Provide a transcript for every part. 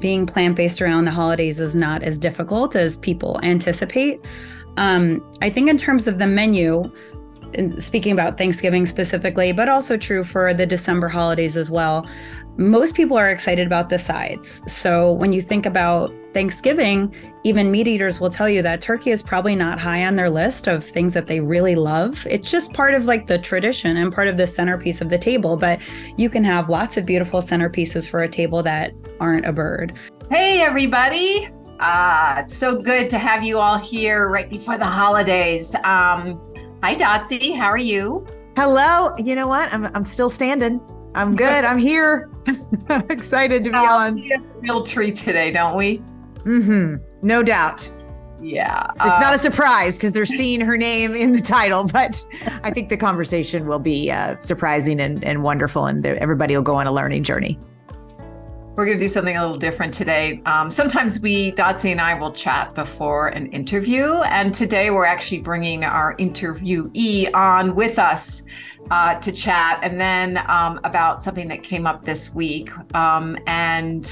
being plant-based around the holidays is not as difficult as people anticipate. I think in terms of the menu, and speaking about Thanksgiving specifically, but also true for the December holidays as well, most people are excited about the sides. So when you think about Thanksgiving, even meat eaters will tell you that turkey is probably not high on their list of things that they really love. It's just part of like the tradition and part of the centerpiece of the table, but you can have lots of beautiful centerpieces for a table that aren't a bird. Hey, everybody. It's so good to have you all here right before the holidays. Hi, Dotsie. How are you? Hello. You know what? I'm still standing. I'm good. I'm here. I'm excited to be on. We have a real treat today, don't we? Mm-hmm. No doubt. Yeah. It's not a surprise because they're seeing her name in the title, but I think the conversation will be surprising and wonderful, and everybody will go on a learning journey. We're going to do something a little different today. Sometimes Dotsie and I will chat before an interview. And today we're actually bringing our interviewee on with us to chat, and then about something that came up this week. And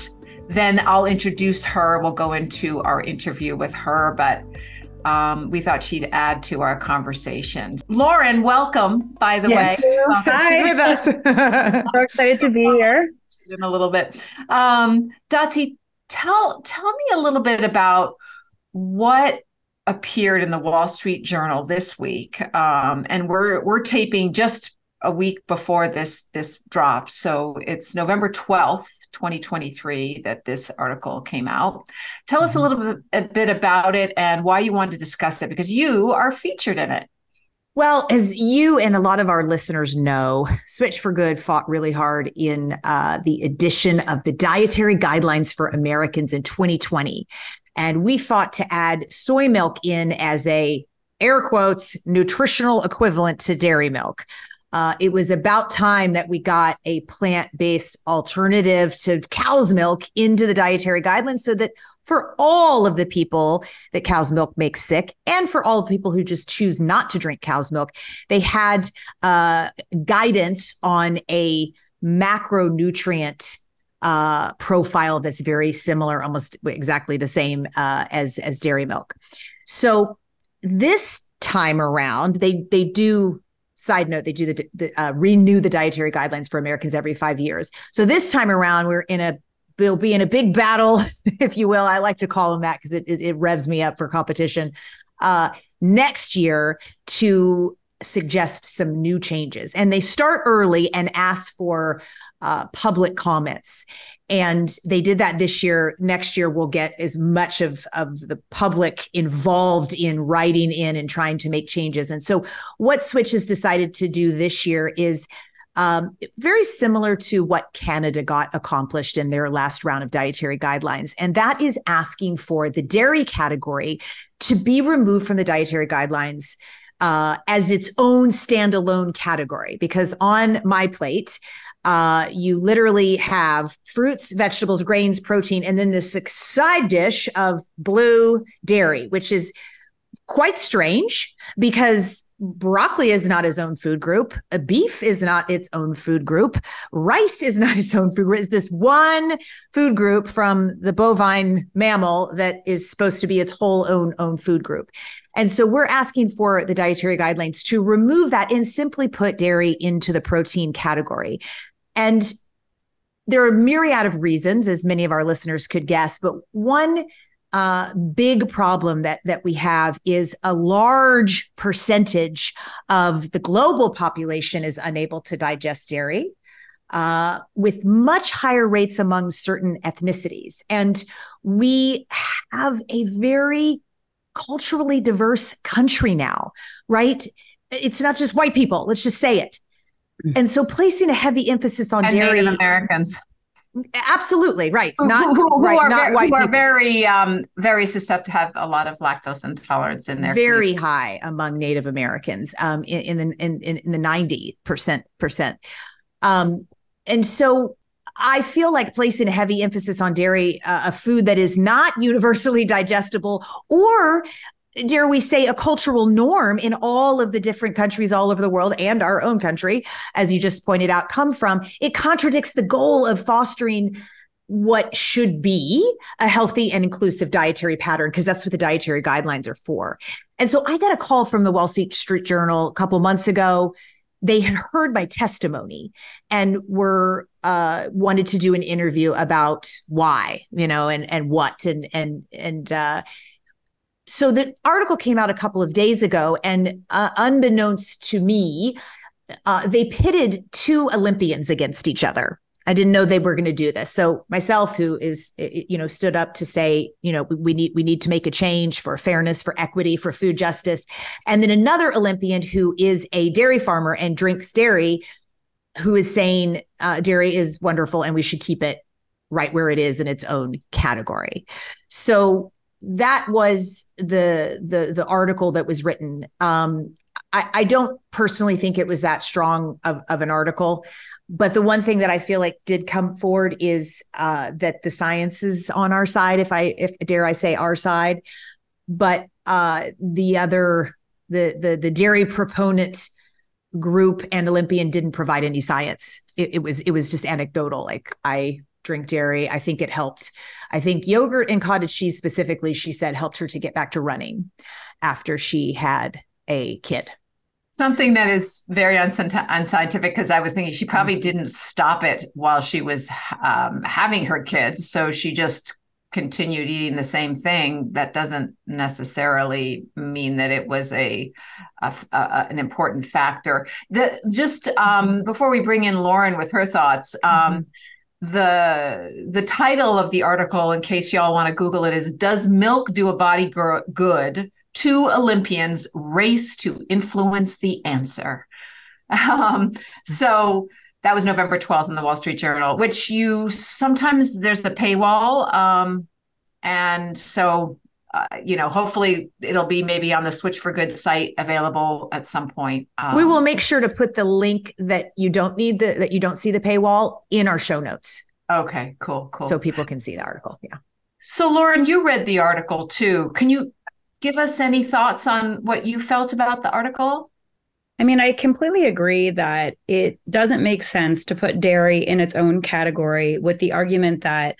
then I'll introduce her. We'll go into our interview with her, but we thought she'd add to our conversations. Lauren, welcome, by the way. Hi. She's with us. We're excited to be here. In a little bit. Dotsie, tell me a little bit about what appeared in the Wall Street Journal this week. And we're taping just a week before this drops. So it's November 12th, 2023 that this article came out. Tell us a bit about it and why you wanted to discuss it, because you are featured in it. Well, as you and a lot of our listeners know, Switch for Good fought really hard in the addition of the Dietary Guidelines for Americans in 2020. And we fought to add soy milk in as a, air quotes, nutritional equivalent to dairy milk. It was about time that we got a plant-based alternative to cow's milk into the Dietary Guidelines so that for all of the people that cow's milk makes sick, and for all the people who just choose not to drink cow's milk, they had guidance on a macronutrient profile that's very similar, almost exactly the same as dairy milk. So this time around, they do. Side note, they do renew the Dietary Guidelines for Americans every 5 years. So this time around, we'll be in a big battle, if you will. I like to call them that because it revs me up for competition next year to suggest some new changes. And they start early and ask for public comments. And they did that this year. Next year, we'll get as much of the public involved in writing in and trying to make changes. And so what Switch has decided to do this year is very similar to what Canada got accomplished in their last round of dietary guidelines. And that is asking for the dairy category to be removed from the dietary guidelines as its own standalone category. Because on MyPlate, you literally have fruits, vegetables, grains, protein, and then this side dish of blue dairy, which is quite strange because broccoli is not its own food group. Beef is not its own food group. Rice is not its own food group. It's this one food group from the bovine mammal that is supposed to be its whole own food group. And so we're asking for the dietary guidelines to remove that and simply put dairy into the protein category. And there are a myriad of reasons, as many of our listeners could guess, but one big problem that we have is a large percentage of the global population is unable to digest dairy, with much higher rates among certain ethnicities. And we have a very culturally diverse country now, right? It's not just white people, let's just say it. And so placing a heavy emphasis on dairy. Native Americans. Absolutely right. Not white people who are very very susceptible, have a lot of lactose intolerance in their very food. High among Native Americans in the 90%. And so I feel like placing a heavy emphasis on dairy, a food that is not universally digestible, or dare we say a cultural norm in all of the different countries all over the world and our own country, as you just pointed out, come from, it contradicts the goal of fostering what should be a healthy and inclusive dietary pattern, because that's what the dietary guidelines are for. And so I got a call from the Wall Street Journal a couple months ago. They had heard my testimony and were wanted to do an interview about why, you know, and what and so the article came out a couple of days ago, and unbeknownst to me, they pitted two Olympians against each other. I didn't know they were going to do this. So myself, who is, you know, stood up to say, you know, we need to make a change for fairness, for equity, for food justice. And then another Olympian who is a dairy farmer and drinks dairy, who is saying dairy is wonderful and we should keep it right where it is in its own category. So that was the article that was written. I don't personally think it was that strong of an article, but the one thing that I feel like did come forward is that the science is on our side, if dare I say our side, but the dairy proponent group and Olympian didn't provide any science. It was just anecdotal. Like, I drink dairy. I think it helped. I think yogurt and cottage cheese specifically, she said, helped her to get back to running after she had a kid. Something that is very unscientific, because I was thinking she probably didn't stop it while she was having her kids. So she just continued eating the same thing. That doesn't necessarily mean that it was an important factor. Before we bring in Lauren with her thoughts, the title of the article, in case y'all want to Google it, is "Does Milk Do a Body Good? Two Olympians Race to Influence the Answer." So that was November 12th in the Wall Street Journal, which you sometimes there's the paywall. And so, you know, hopefully it'll be maybe on the Switch for Good site available at some point. We will make sure to put the link that you don't see the paywall in our show notes. Okay, cool. So people can see the article. Yeah. So Lauren, you read the article too. Can you give us any thoughts on what you felt about the article? I mean, I completely agree that it doesn't make sense to put dairy in its own category with the argument that,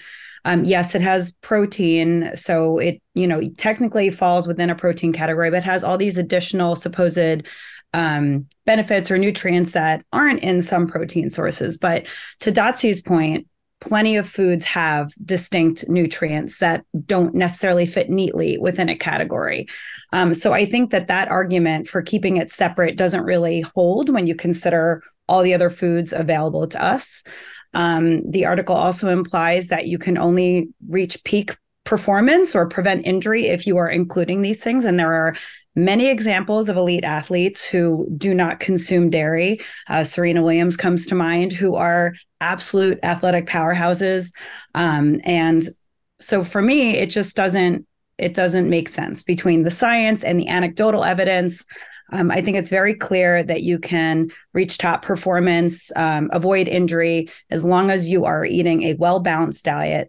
yes, it has protein. So it, you know, technically falls within a protein category, but has all these additional supposed benefits or nutrients that aren't in some protein sources. But to Dotsie's point, plenty of foods have distinct nutrients that don't necessarily fit neatly within a category. So I think that argument for keeping it separate doesn't really hold when you consider all the other foods available to us. The article also implies that you can only reach peak performance or prevent injury if you are including these things. And there are many examples of elite athletes who do not consume dairy. Serena Williams comes to mind, who are absolute athletic powerhouses. And so for me, it just doesn't make sense between the science and the anecdotal evidence. I think it's very clear that you can reach top performance, avoid injury, as long as you are eating a well-balanced diet,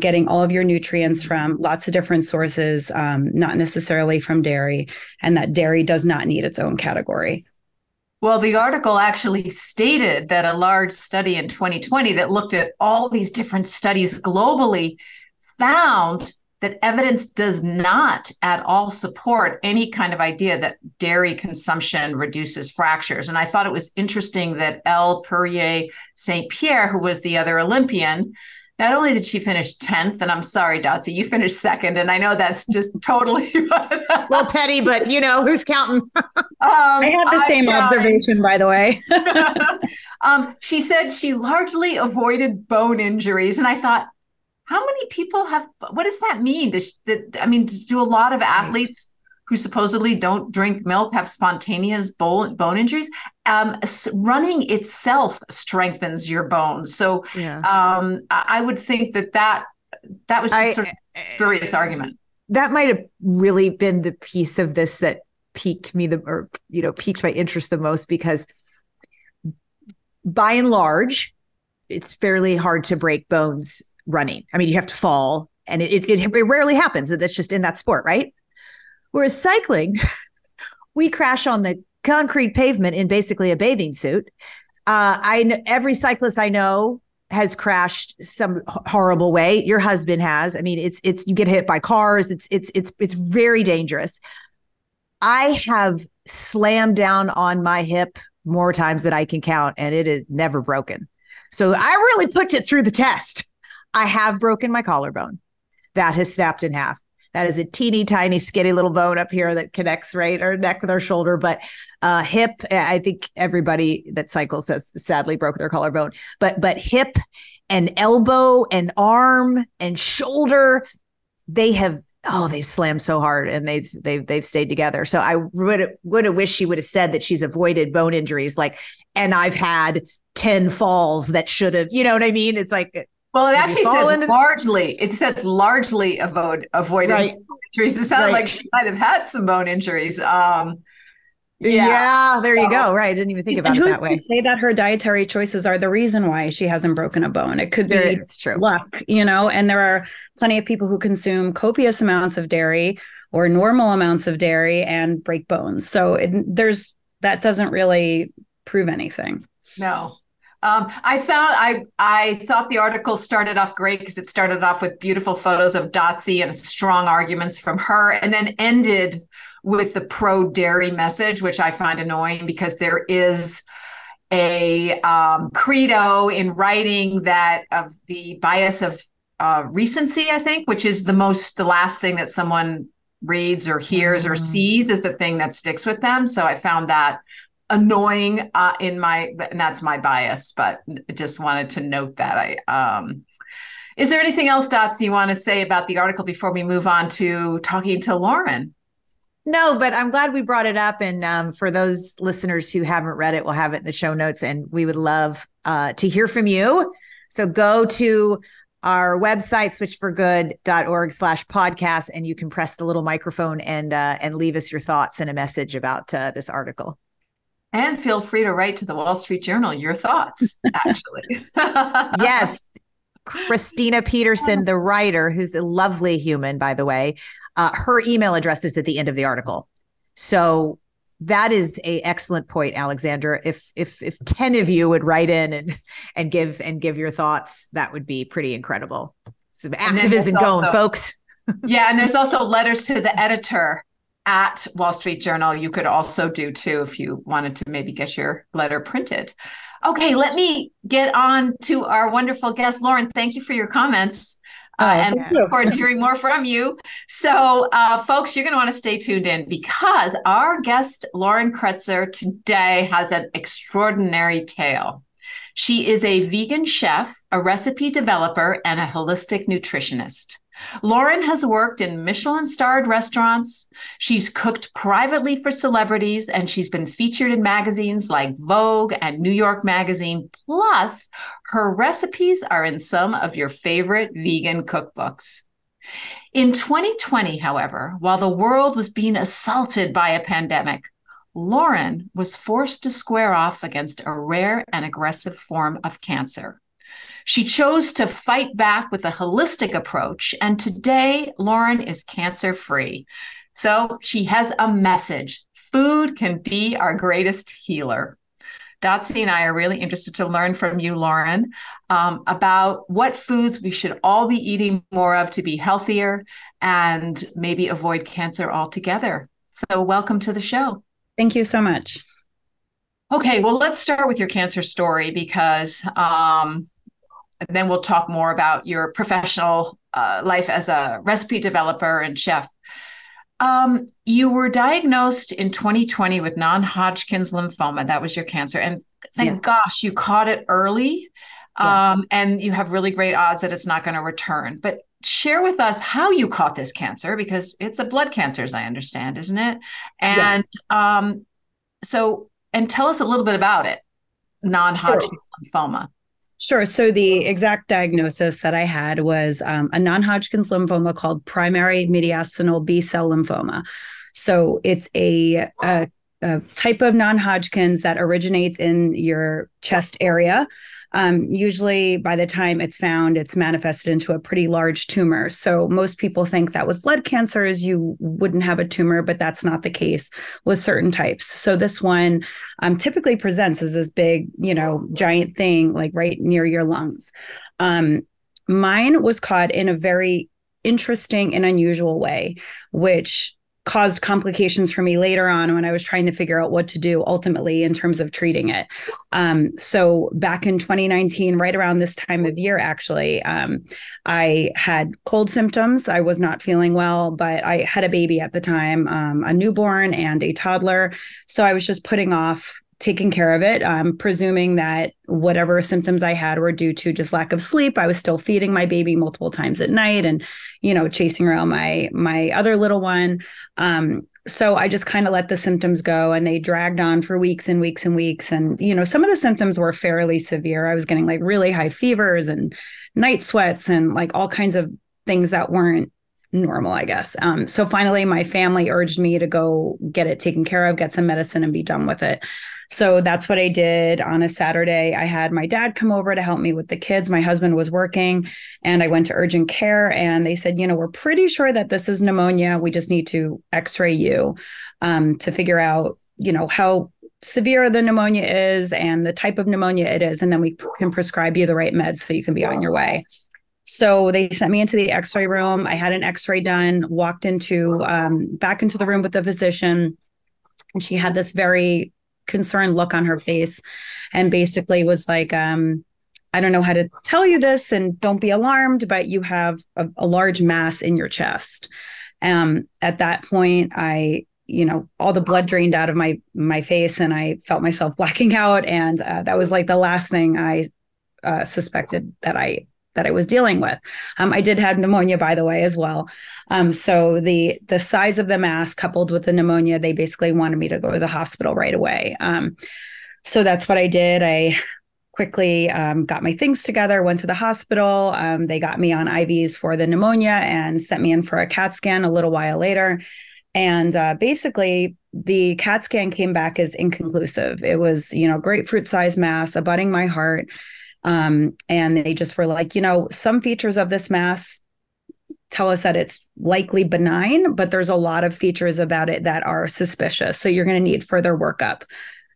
getting all of your nutrients from lots of different sources, not necessarily from dairy, and that dairy does not need its own category. Well, the article actually stated that a large study in 2020 that looked at all these different studies globally found that evidence does not at all support any kind of idea that dairy consumption reduces fractures. And I thought it was interesting that L. Perrier St. Pierre, who was the other Olympian, not only did she finish 10th, and I'm sorry, Dotsie, you finished second, and I know that's just totally well petty, but you know, who's counting? I had the same observation, by the way. She said she largely avoided bone injuries, and I thought, how many people have? What does that mean? Do a lot of athletes who supposedly don't drink milk have spontaneous bone injuries? Running itself strengthens your bones, so yeah. I would think that was just sort of a spurious argument. That might have really been the piece of this that piqued my interest the most, because by and large, it's fairly hard to break bones running. I mean, you have to fall, and it rarely happens. That's just in that sport, right? Whereas cycling, we crash on the concrete pavement in basically a bathing suit. Every cyclist I know has crashed some horrible way. Your husband has. I mean, it's you get hit by cars. It's very dangerous. I have slammed down on my hip more times than I can count, and it is never broken. So I really put it through the test. I have broken my collarbone. That has snapped in half. That is a teeny tiny skinny little bone up here that connects right our neck with our shoulder. But hip, I think everybody that cycles has sadly broke their collarbone. But hip and elbow and arm and shoulder, they have they've slammed so hard, and they've stayed together. So I would have wished she would have said that she's avoided bone injuries, like, and I've had 10 falls that should have, you know what I mean? It's like, well, it actually said largely. It said largely avoiding bone injuries. It sounded like she might have had some bone injuries. Yeah, there you go. Right, I didn't even think about it that way. Say that her dietary choices are the reason why she hasn't broken a bone. It could be luck, you know. And there are plenty of people who consume copious amounts of dairy or normal amounts of dairy and break bones. So that doesn't really prove anything. No. I thought the article started off great because it started off with beautiful photos of Dotsie and strong arguments from her, and then ended with the pro-dairy message, which I find annoying because there is a credo in writing that of the bias of recency, I think, which is the last thing that someone reads or hears or sees is the thing that sticks with them. So I found that annoying and that's my bias, but just wanted to note that. Is there anything else, Dotsie, you want to say about the article before we move on to talking to Lauren? No, but I'm glad we brought it up. And for those listeners who haven't read it, we'll have it in the show notes, and we would love to hear from you. So go to our website, switchforgood.org/podcast, and you can press the little microphone and leave us your thoughts and a message about this article. And feel free to write to the Wall Street Journal your thoughts, actually. Yes. Christina Peterson, the writer, who's a lovely human, by the way, her email address is at the end of the article. So that is an excellent point, Alexandra. If 10 of you would write in and give your thoughts, that would be pretty incredible. Some activism going, folks. Yeah. And there's also letters to the editor at Wall Street Journal. You could also do too, if you wanted to maybe get your letter printed. Okay. Let me get on to our wonderful guest, Lauren. Thank you for your comments. And I look forward to hearing more from you. So folks, you're going to want to stay tuned in because our guest, Lauren Kretzer, today has an extraordinary tale. She is a vegan chef, a recipe developer, and a holistic nutritionist. Lauren has worked in Michelin-starred restaurants. She's cooked privately for celebrities, and she's been featured in magazines like Vogue and New York Magazine. Plus, her recipes are in some of your favorite vegan cookbooks. In 2020, however, while the world was being assaulted by a pandemic, Lauren was forced to square off against a rare and aggressive form of cancer. She chose to fight back with a holistic approach, and today Lauren is cancer-free. So she has a message. Food can be our greatest healer. Dotsie and I are really interested to learn from you, Lauren, about what foods we should all be eating more of to be healthier and maybe avoid cancer altogether. So welcome to the show. Thank you so much. Okay, well, let's start with your cancer story because then we'll talk more about your professional life as a recipe developer and chef. You were diagnosed in 2020 with non-Hodgkin's lymphoma. That was your cancer. And thank gosh, you caught it early. And you have really great odds that it's not going to return. But share with us how you caught this cancer, because it's a blood cancer, as I understand, isn't it? And and tell us a little bit about it, non-Hodgkin's lymphoma. Sure. So the exact diagnosis that I had was a non-Hodgkin's lymphoma called primary mediastinal B-cell lymphoma. So it's a type of non-Hodgkin's that originates in your chest area. Usually by the time it's found, it's manifested into a pretty large tumor. So most people think that with blood cancers, you wouldn't have a tumor, but that's not the case with certain types. So this one typically presents as this big, giant thing, like right near your lungs. Mine was caught in a very interesting and unusual way, which caused complications for me later on when I was trying to figure out what to do ultimately in terms of treating it. So back in 2019, right around this time of year, actually, I had cold symptoms. I was not feeling well, but I had a baby at the time, a newborn and a toddler. So I was just putting off taking care of it, presuming that whatever symptoms I had were due to just lack of sleep. I was still feeding my baby multiple times at night and, chasing around my other little one. So I just kind of let the symptoms go, and they dragged on for weeks and weeks and weeks. And, some of the symptoms were fairly severe. I was getting like really high fevers and night sweats and like all kinds of things that weren't normal, I guess. So finally, my family urged me to go get it taken care of, get some medicine and be done with it. So that's what I did on a Saturday. I had my dad come over to help me with the kids. My husband was working, and I went to urgent care, and they said, we're pretty sure that this is pneumonia. We just need to x-ray you to figure out, how severe the pneumonia is and the type of pneumonia it is. And then we can prescribe you the right meds so you can be on your way. So they sent me into the x-ray room. I had an x-ray done, walked into back into the room with the physician, and she had this very concerned look on her face and basically was like, I don't know how to tell you this and don't be alarmed, but you have a large mass in your chest. At that point, I, all the blood drained out of my face and I felt myself blacking out. And that was like the last thing I suspected that I was dealing with. I did have pneumonia, by the way, as well. So the size of the mass coupled with the pneumonia, they basically wanted me to go to the hospital right away. So that's what I did. I quickly got my things together, went to the hospital. They got me on IVs for the pneumonia and sent me in for a CAT scan a little while later. And basically, the CAT scan came back as inconclusive. It was, grapefruit-sized mass abutting my heart. And they just were like, some features of this mass tell us that it's likely benign, but there's a lot of features about it that are suspicious. So you're going to need further workup.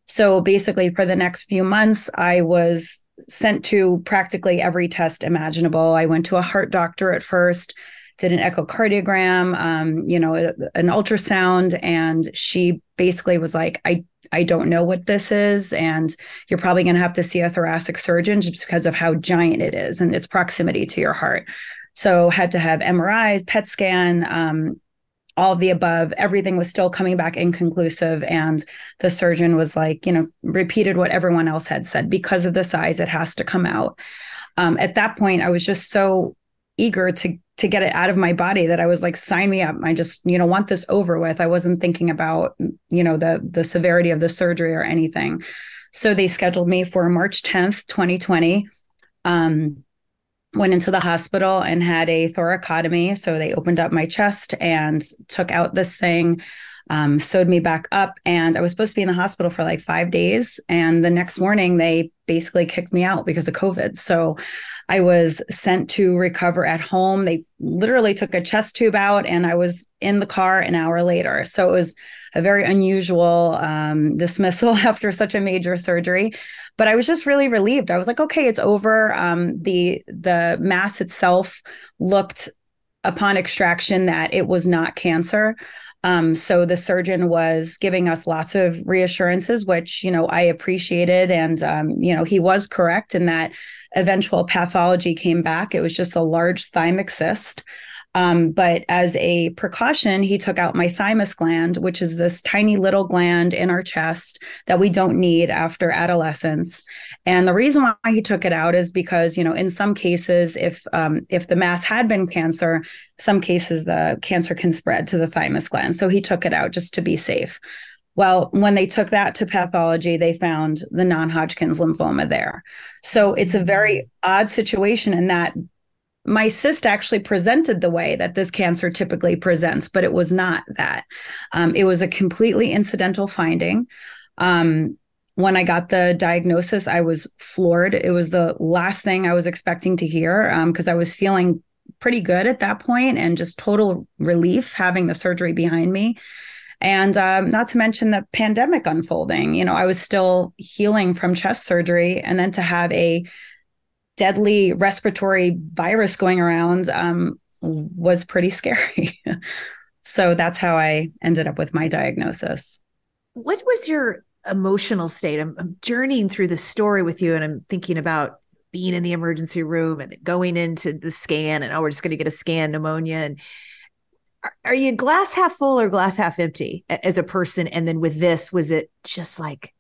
So basically, for the next few months, I was sent to practically every test imaginable. I went to a heart doctor at first, did an echocardiogram, an ultrasound, and she basically was like, I don't know what this is, and you're probably going to have to see a thoracic surgeon just because of how giant it is and its proximity to your heart. So had to have MRIs, PET scan, all of the above. Everything was still coming back inconclusive, and the surgeon was like, repeated what everyone else had said. Because of the size, it has to come out. At that point, I was just so eager to get it out of my body that I was like, sign me up. I just, want this over with. I wasn't thinking about, the severity of the surgery or anything. So they scheduled me for March 10th, 2020. Went into the hospital and had a thoracotomy. So they opened up my chest and took out this thing, sewed me back up. And I was supposed to be in the hospital for like 5 days. And the next morning, they basically kicked me out because of COVID. So I was sent to recover at home. They literally took a chest tube out, and I was in the car an hour later. So it was a very unusual dismissal after such a major surgery. But I was just really relieved. I was like, okay, it's over. The mass itself looked upon extraction that it was not cancer. So the surgeon was giving us lots of reassurances, which, I appreciated. And, he was correct in that eventual pathology came back. It was just a large thymic cyst. But as a precaution, he took out my thymus gland, which is this tiny little gland in our chest that we don't need after adolescence. And the reason why he took it out is because, in some cases, if the mass had been cancer, some cases the cancer can spread to the thymus gland. So he took it out just to be safe. Well, when they took that to pathology, they found the non-Hodgkin's lymphoma there. So it's a very odd situation in that my cyst actually presented the way that this cancer typically presents, but it was not that. It was a completely incidental finding. When I got the diagnosis, I was floored. It was the last thing I was expecting to hear because I was feeling pretty good at that point and just total relief having the surgery behind me. And not to mention the pandemic unfolding, you know, I was still healing from chest surgery. And then to have a deadly respiratory virus going around was pretty scary. So that's how I ended up with my diagnosis. What was your emotional state? I'm journeying through the story with you, and I'm thinking about being in the emergency room and going into the scan and, oh, we're just going to get a scan, pneumonia. And are you glass half full or glass half empty as a person? And then with this, was it just like,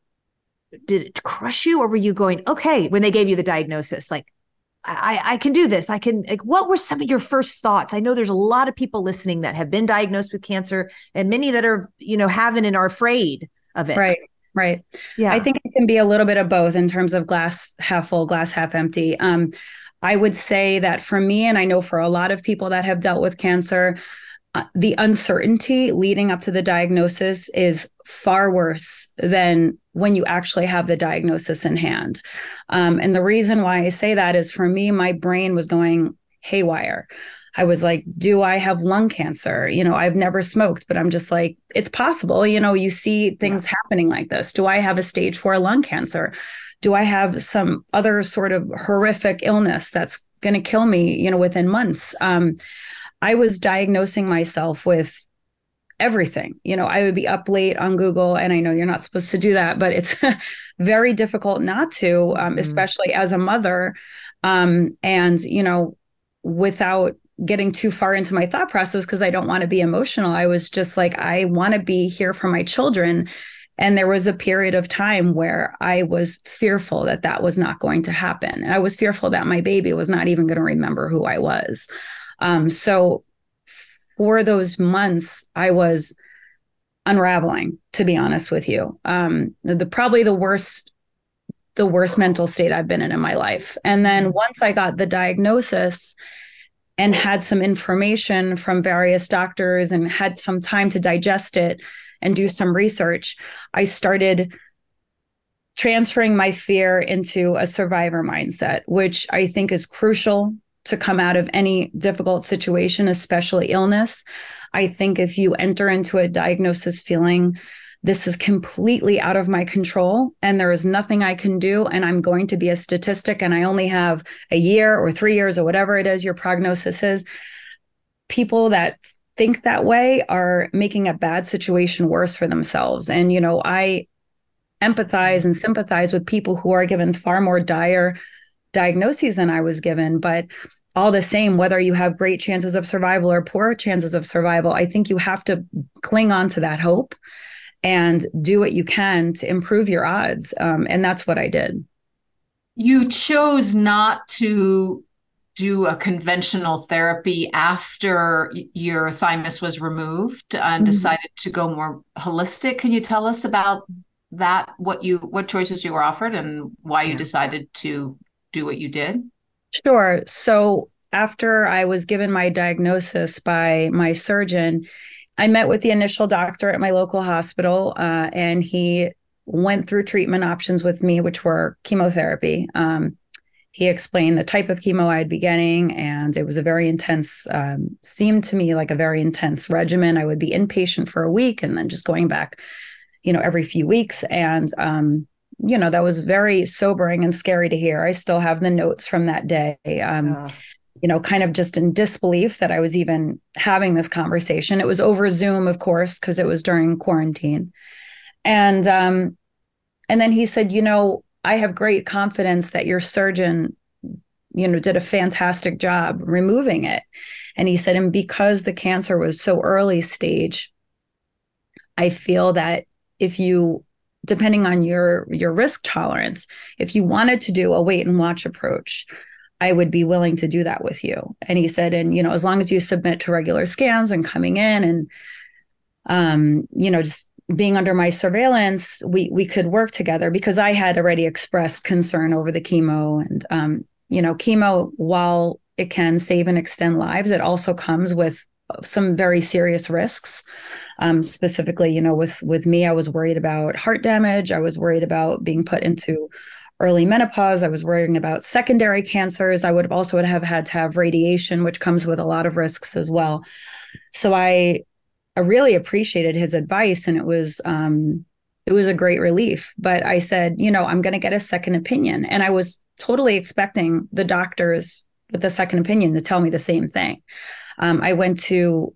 did it crush you, or were you going, okay, when they gave you the diagnosis, like, I can do this. I can, like, what were some of your first thoughts? I know there's a lot of people listening that have been diagnosed with cancer and many that are, you know, haven't and are afraid of it. Right. Yeah. I think it can be a little bit of both in terms of glass half full, glass half empty. I would say that for me, and I know for a lot of people that have dealt with cancer, the uncertainty leading up to the diagnosis is far worse than when you actually have the diagnosis in hand. And the reason why I say that is for me, my brain was going haywire. I was like, do I have lung cancer? You know, I've never smoked, but I'm just like, it's possible. You know, you see things happening like this. Do I have a stage 4 lung cancer? Do I have some other sort of horrific illness that's going to kill me, you know, within months? I was diagnosing myself with everything. You know, I would be up late on Google, and I know you're not supposed to do that, but it's very difficult not to, especially as a mother. And, you know, without getting too far into my thought process, because I don't want to be emotional, I was just like, I want to be here for my children. And there was a period of time where I was fearful that that was not going to happen. And I was fearful that my baby was not even going to remember who I was. So for those months, I was unraveling, to be honest with you. Probably the worst mental state I've been in my life. And then once I got the diagnosis and had some information from various doctors and had some time to digest it and do some research, I started transferring my fear into a survivor mindset, which I think is crucial to come out of any difficult situation, especially illness. I think if you enter into a diagnosis feeling, this is completely out of my control and there is nothing I can do, and I'm going to be a statistic, and I only have a year or 3 years or whatever it is your prognosis is, people that think that way are making a bad situation worse for themselves. And, you know, I empathize and sympathize with people who are given far more dire diagnoses than I was given. But all the same, whether you have great chances of survival or poor chances of survival, I think you have to cling on to that hope and do what you can to improve your odds. And that's what I did. You chose not to do a conventional therapy after your thymus was removed and decided to go more holistic. Can you tell us about that, what choices you were offered and why you decided to do what you did? Sure. So after I was given my diagnosis by my surgeon, I met with the initial doctor at my local hospital, and he went through treatment options with me, which were chemotherapy. He explained the type of chemo I'd be getting, and it was a very intense, seemed to me like a very intense regimen. I would be inpatient for a week and then just going back, you know, every few weeks. And, you know, that was very sobering and scary to hear. I still have the notes from that day, you know, kind of just in disbelief that I was even having this conversation. It was over Zoom, of course, because it was during quarantine. And then he said, you know, I have great confidence that your surgeon, you know, did a fantastic job removing it. And he said, and because the cancer was so early stage, I feel that if you, depending on your risk tolerance, if you wanted to do a wait and watch approach, I would be willing to do that with you. And he said, and, you know, as long as you submit to regular scans and coming in and, you know, just being under my surveillance, we could work together, because I had already expressed concern over the chemo. And, you know, chemo, while it can save and extend lives, it also comes with some very serious risks. Specifically, you know, with me, I was worried about heart damage. I was worried about being put into early menopause. I was worrying about secondary cancers. I would also have had to have radiation, which comes with a lot of risks as well. So I really appreciated his advice, and it was a great relief. But I said, you know, I'm going to get a second opinion. And I was totally expecting the doctors with the second opinion to tell me the same thing. I went to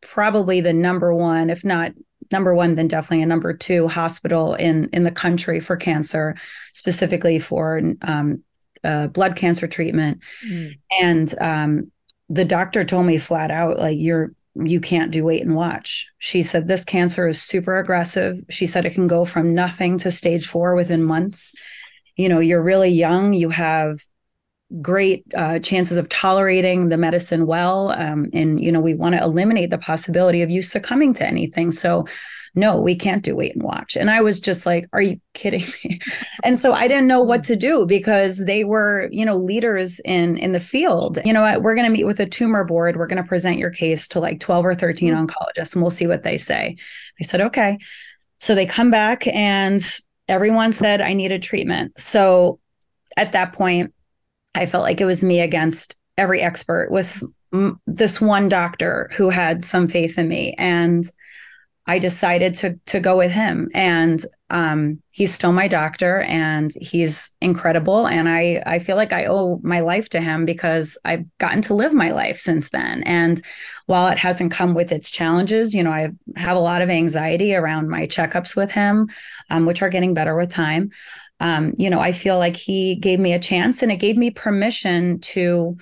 probably the number one, if not number one, then definitely a number two hospital in the country for cancer, specifically for blood cancer treatment. And the doctor told me flat out, like, you can't do wait and watch. She said, this cancer is super aggressive. She said, it can go from nothing to stage 4 within months. You know, you're really young. You have great chances of tolerating the medicine well. And, you know, we want to eliminate the possibility of you succumbing to anything. So no, we can't do wait and watch. And I was just like, are you kidding me? And so I didn't know what to do, because they were, you know, leaders in the field. You know what, we're going to meet with a tumor board. We're going to present your case to like 12 or 13 oncologists, and we'll see what they say. I said, okay. So they come back and everyone said I needed treatment. So at that point, I felt like it was me against every expert with this one doctor who had some faith in me. And I decided to go with him, and he's still my doctor, and he's incredible. And I feel like I owe my life to him, because I've gotten to live my life since then. And while it hasn't come with its challenges, you know, I have a lot of anxiety around my checkups with him, which are getting better with time. You know, I feel like he gave me a chance, and it gave me permission to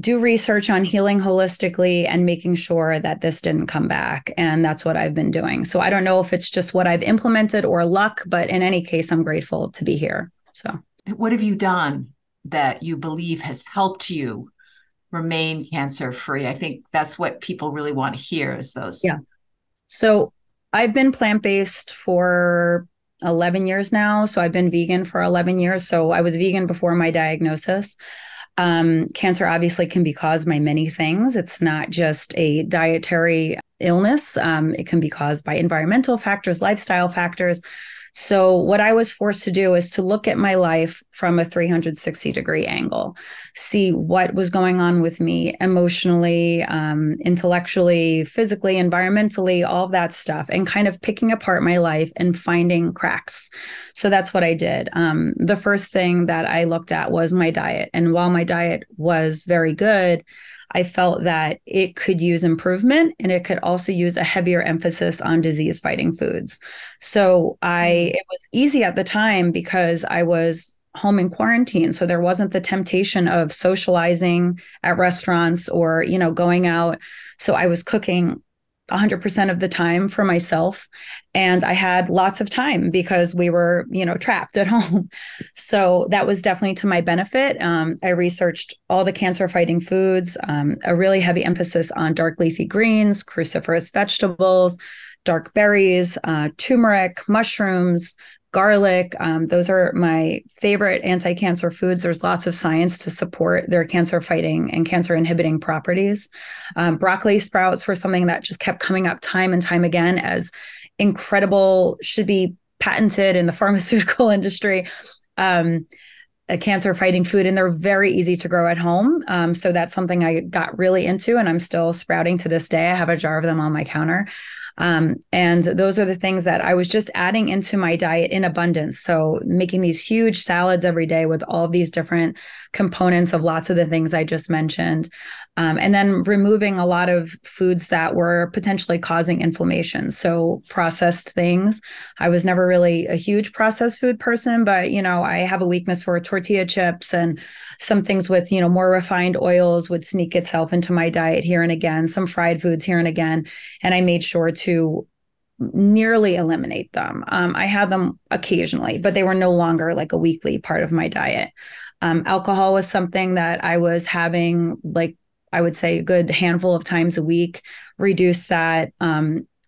do research on healing holistically and making sure that this didn't come back. And that's what I've been doing. So I don't know if it's just what I've implemented or luck, but in any case, I'm grateful to be here. So what have you done that you believe has helped you remain cancer free? I think that's what people really want to hear, is those. Yeah. So I've been plant-based for 11 years now. So I've been vegan for 11 years. So I was vegan before my diagnosis. Cancer obviously can be caused by many things. It's not just a dietary illness. It can be caused by environmental factors, lifestyle factors. So what I was forced to do is to look at my life from a 360-degree angle, see what was going on with me emotionally, intellectually, physically, environmentally, all of that stuff, and kind of picking apart my life and finding cracks. So that's what I did. The first thing that I looked at was my diet. And while my diet was very good, I felt that it could use improvement, and it could also use a heavier emphasis on disease-fighting foods. So it was easy at the time because I was home in quarantine. So there wasn't the temptation of socializing at restaurants or, you know, going out. So I was cooking 100% of the time for myself. And I had lots of time because we were, you know, trapped at home. So that was definitely to my benefit. I researched all the cancer fighting foods, a really heavy emphasis on dark leafy greens, cruciferous vegetables, dark berries, turmeric, mushrooms, garlic. Those are my favorite anti-cancer foods. There's lots of science to support their cancer fighting and cancer inhibiting properties. Broccoli sprouts were something that just kept coming up time and time again as incredible, should be patented in the pharmaceutical industry, a cancer fighting food. And they're very easy to grow at home. So that's something I got really into, and I'm still sprouting to this day. I have a jar of them on my counter. And those are the things that I was just adding into my diet in abundance. So making these huge salads every day with all of these different components of lots of the things I just mentioned. And then removing a lot of foods that were potentially causing inflammation. So processed things. I was never really a huge processed food person, but, you know, I have a weakness for tortilla chips, and some things with, you know, more refined oils would sneak itself into my diet here and again, some fried foods here and again. And I made sure to nearly eliminate them. I had them occasionally, but they were no longer like a weekly part of my diet. Alcohol was something that I was having, like, I would say a good handful of times a week, reduced that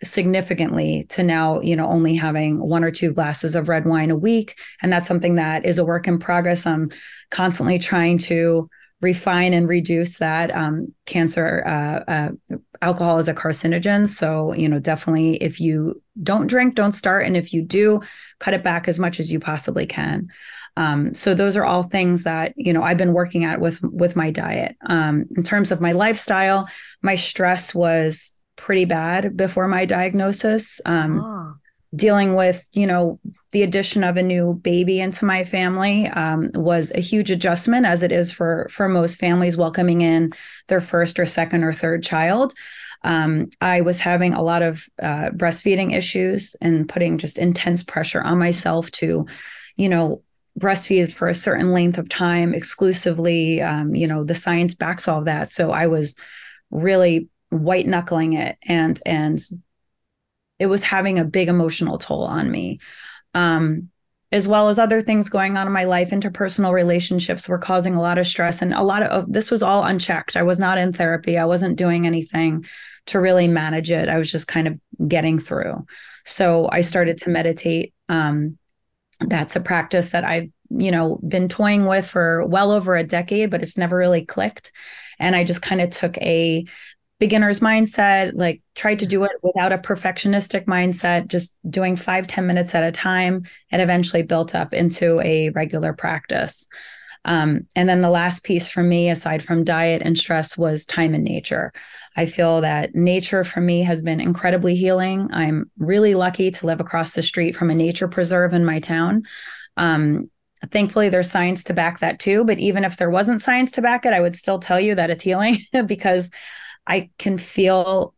significantly to now, you know, only having 1 or 2 glasses of red wine a week. And that's something that is a work in progress. I'm constantly trying to refine and reduce that cancer. Alcohol is a carcinogen. So, you know, definitely if you don't drink, don't start. And if you do, cut it back as much as you possibly can. So those are all things that, you know, I've been working at with my diet. In terms of my lifestyle, my stress was pretty bad before my diagnosis. Dealing with, you know, the addition of a new baby into my family was a huge adjustment, as it is for most families welcoming in their first or second or third child. I was having a lot of breastfeeding issues and putting just intense pressure on myself to, you know, breastfeed for a certain length of time exclusively. You know, the science backs all that. So I was really white knuckling it, and it was having a big emotional toll on me, as well as other things going on in my life. Interpersonal relationships were causing a lot of stress, and a lot of this was all unchecked. I was not in therapy. I wasn't doing anything to really manage it. I was just kind of getting through. So I started to meditate. That's a practice that I've, you know, been toying with for well over a decade, but it's never really clicked. And I just kind of took a beginner's mindset, like tried to do it without a perfectionistic mindset, just doing 5-10 minutes at a time, and eventually built up into a regular practice. And then the last piece for me, aside from diet and stress, was time in nature. I feel that nature for me has been incredibly healing. I'm really lucky to live across the street from a nature preserve in my town. Thankfully, there's science to back that too. But even if there wasn't science to back it, I would still tell you that it's healing because I can feel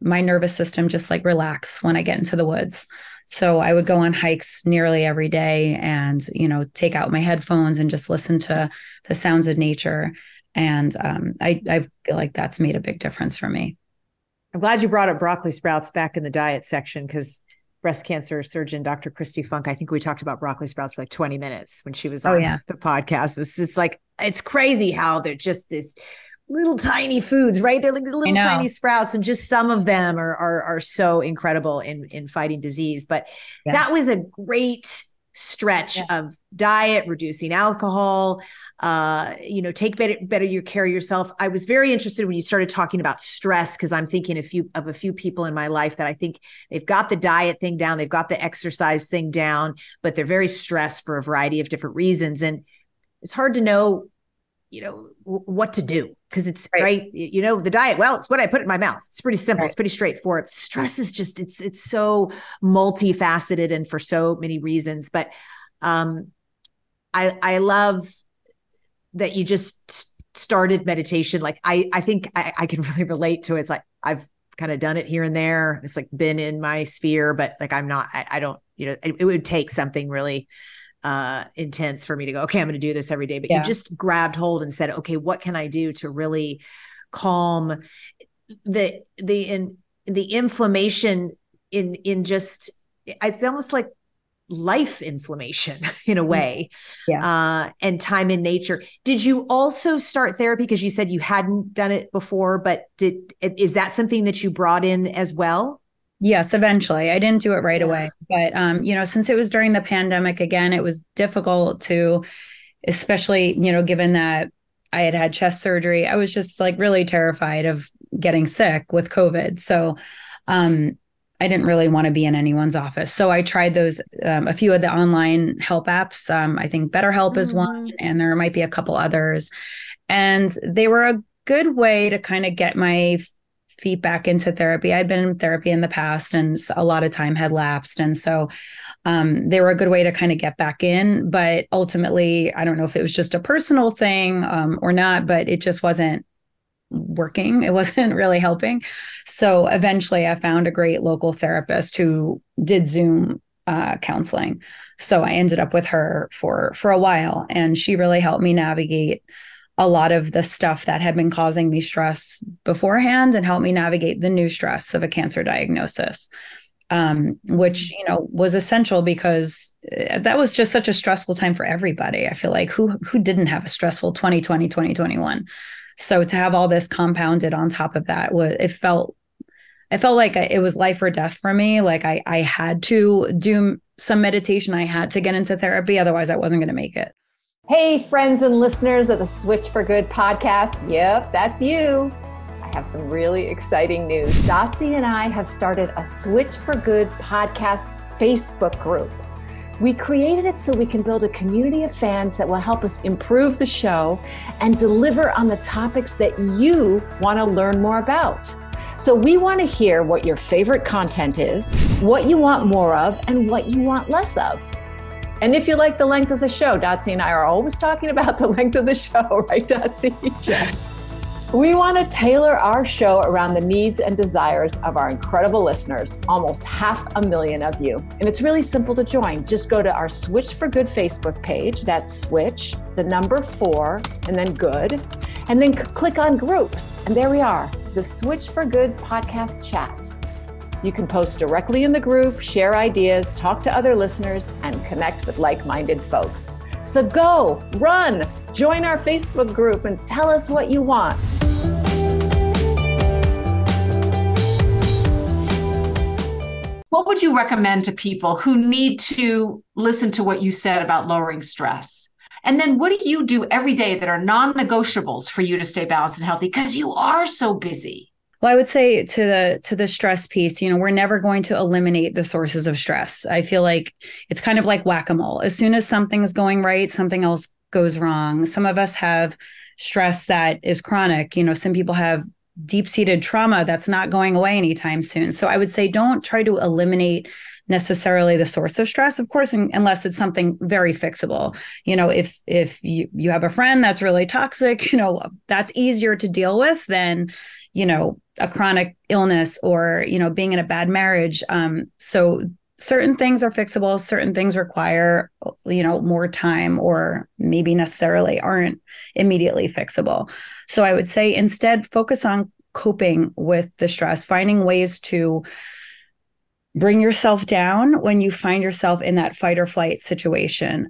my nervous system just like relax when I get into the woods. So I would go on hikes nearly every day and, you know, take out my headphones and just listen to the sounds of nature. And I feel like that's made a big difference for me. I'm glad you brought up broccoli sprouts back in the diet section, because breast cancer surgeon, Dr. Christy Funk, I think we talked about broccoli sprouts for like 20 minutes when she was on the podcast. It's like, it's crazy how they're just this little tiny foods, right? They're like little tiny sprouts, and just some of them are so incredible in fighting disease. But that was a great stretch of diet, reducing alcohol, you know, take better care of yourself. I was very interested when you started talking about stress, because I'm thinking a few people in my life that I think they've got the diet thing down, they've got the exercise thing down, but they're very stressed for a variety of different reasons. And it's hard to know, you know, what to do, because it's right. You know, the diet, well, it's what I put in my mouth. It's pretty simple. Right. It's pretty straightforward. Stress is just, it's so multifaceted and for so many reasons, but, I love that you just started meditation. Like I think I can really relate to it. It's like, I've kind of done it here and there. It's like been in my sphere, but like, I'm not, I don't, you know, it would take something really intense for me to go, okay, I'm going to do this every day, but you just grabbed hold and said, okay, what can I do to really calm the inflammation in just, it's almost like life inflammation in a way, and time in nature. Did you also start therapy? Because you said you hadn't done it before, but is that something that you brought in as well? Yes, eventually. I didn't do it right away. But, you know, since it was during the pandemic, again, it was difficult to, especially, you know, given that I had had chest surgery, I was just like really terrified of getting sick with COVID. So I didn't really want to be in anyone's office. So I tried those, a few of the online help apps. I think BetterHelp is one, and there might be a couple others. And they were a good way to kind of get my feet back into therapy. I'd been in therapy in the past and a lot of time had lapsed. And so they were a good way to kind of get back in. But ultimately, I don't know if it was just a personal thing or not, but it just wasn't working. It wasn't really helping. So eventually I found a great local therapist who did Zoom counseling. So I ended up with her for a while, and she really helped me navigate a lot of the stuff that had been causing me stress beforehand and helped me navigate the new stress of a cancer diagnosis, which, you know, was essential because that was just such a stressful time for everybody. I feel like who didn't have a stressful 2020, 2021. So to have all this compounded on top of that, it felt like it was life or death for me. Like I had to do some meditation. I had to get into therapy. Otherwise I wasn't going to make it. Hey, friends and listeners of the Switch for Good podcast. Yep, that's you. I have some really exciting news. Dotsie and I have started a Switch for Good podcast Facebook group. We created it so we can build a community of fans that will help us improve the show and deliver on the topics that you want to learn more about. So we want to hear what your favorite content is, what you want more of, and what you want less of. And if you like the length of the show, Dotsie and I are always talking about the length of the show, right, Dotsie? Yes. We want to tailor our show around the needs and desires of our incredible listeners, almost 500,000 of you. And it's really simple to join. Just go to our Switch for Good Facebook page. That's Switch, the number 4, and then Good. And then click on Groups. And there we are, the Switch for Good podcast chat. You can post directly in the group, share ideas, talk to other listeners, and connect with like-minded folks. So go, run, join our Facebook group and tell us what you want. What would you recommend to people who need to listen to what you said about lowering stress? And then what do you do every day that are non-negotiables for you to stay balanced and healthy? Because you are so busy. Well, I would say to the stress piece, you know, we're never going to eliminate the sources of stress. I feel like it's kind of like whack-a-mole. As soon as something's going right, something else goes wrong. Some of us have stress that is chronic. You know, some people have deep-seated trauma that's not going away anytime soon. So I would say don't try to eliminate necessarily the source of stress, of course, unless it's something very fixable. You know, if you have a friend that's really toxic, you know, that's easier to deal with than, you know, a chronic illness or, you know, being in a bad marriage. So certain things are fixable, certain things require, you know, more time or maybe necessarily aren't immediately fixable. So I would say instead focus on coping with the stress, finding ways to bring yourself down when you find yourself in that fight or flight situation.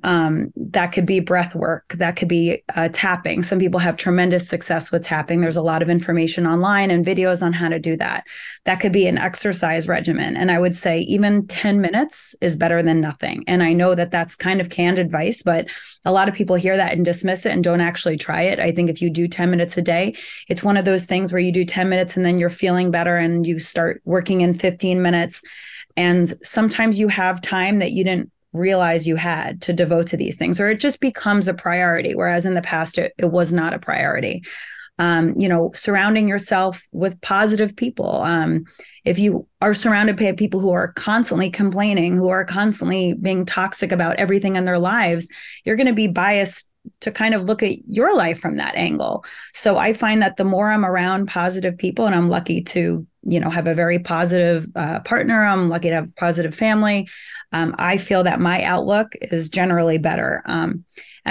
That could be breath work. That could be tapping. Some people have tremendous success with tapping. There's a lot of information online and videos on how to do that. That could be an exercise regimen. And I would say even 10 minutes is better than nothing. And I know that that's kind of canned advice, but a lot of people hear that and dismiss it and don't actually try it. I think if you do 10 minutes a day, it's one of those things where you do 10 minutes and then you're feeling better and you start working in 15 minutes. And sometimes you have time that you didn't realize you had to devote to these things, or it just becomes a priority, whereas in the past, it was not a priority. You know, surrounding yourself with positive people. If you are surrounded by people who are constantly complaining, who are constantly being toxic about everything in their lives, you're going to be biased to kind of look at your life from that angle. So I find that the more I'm around positive people, and I'm lucky to, you know, have a very positive partner. I'm lucky to have a positive family. I feel that my outlook is generally better. And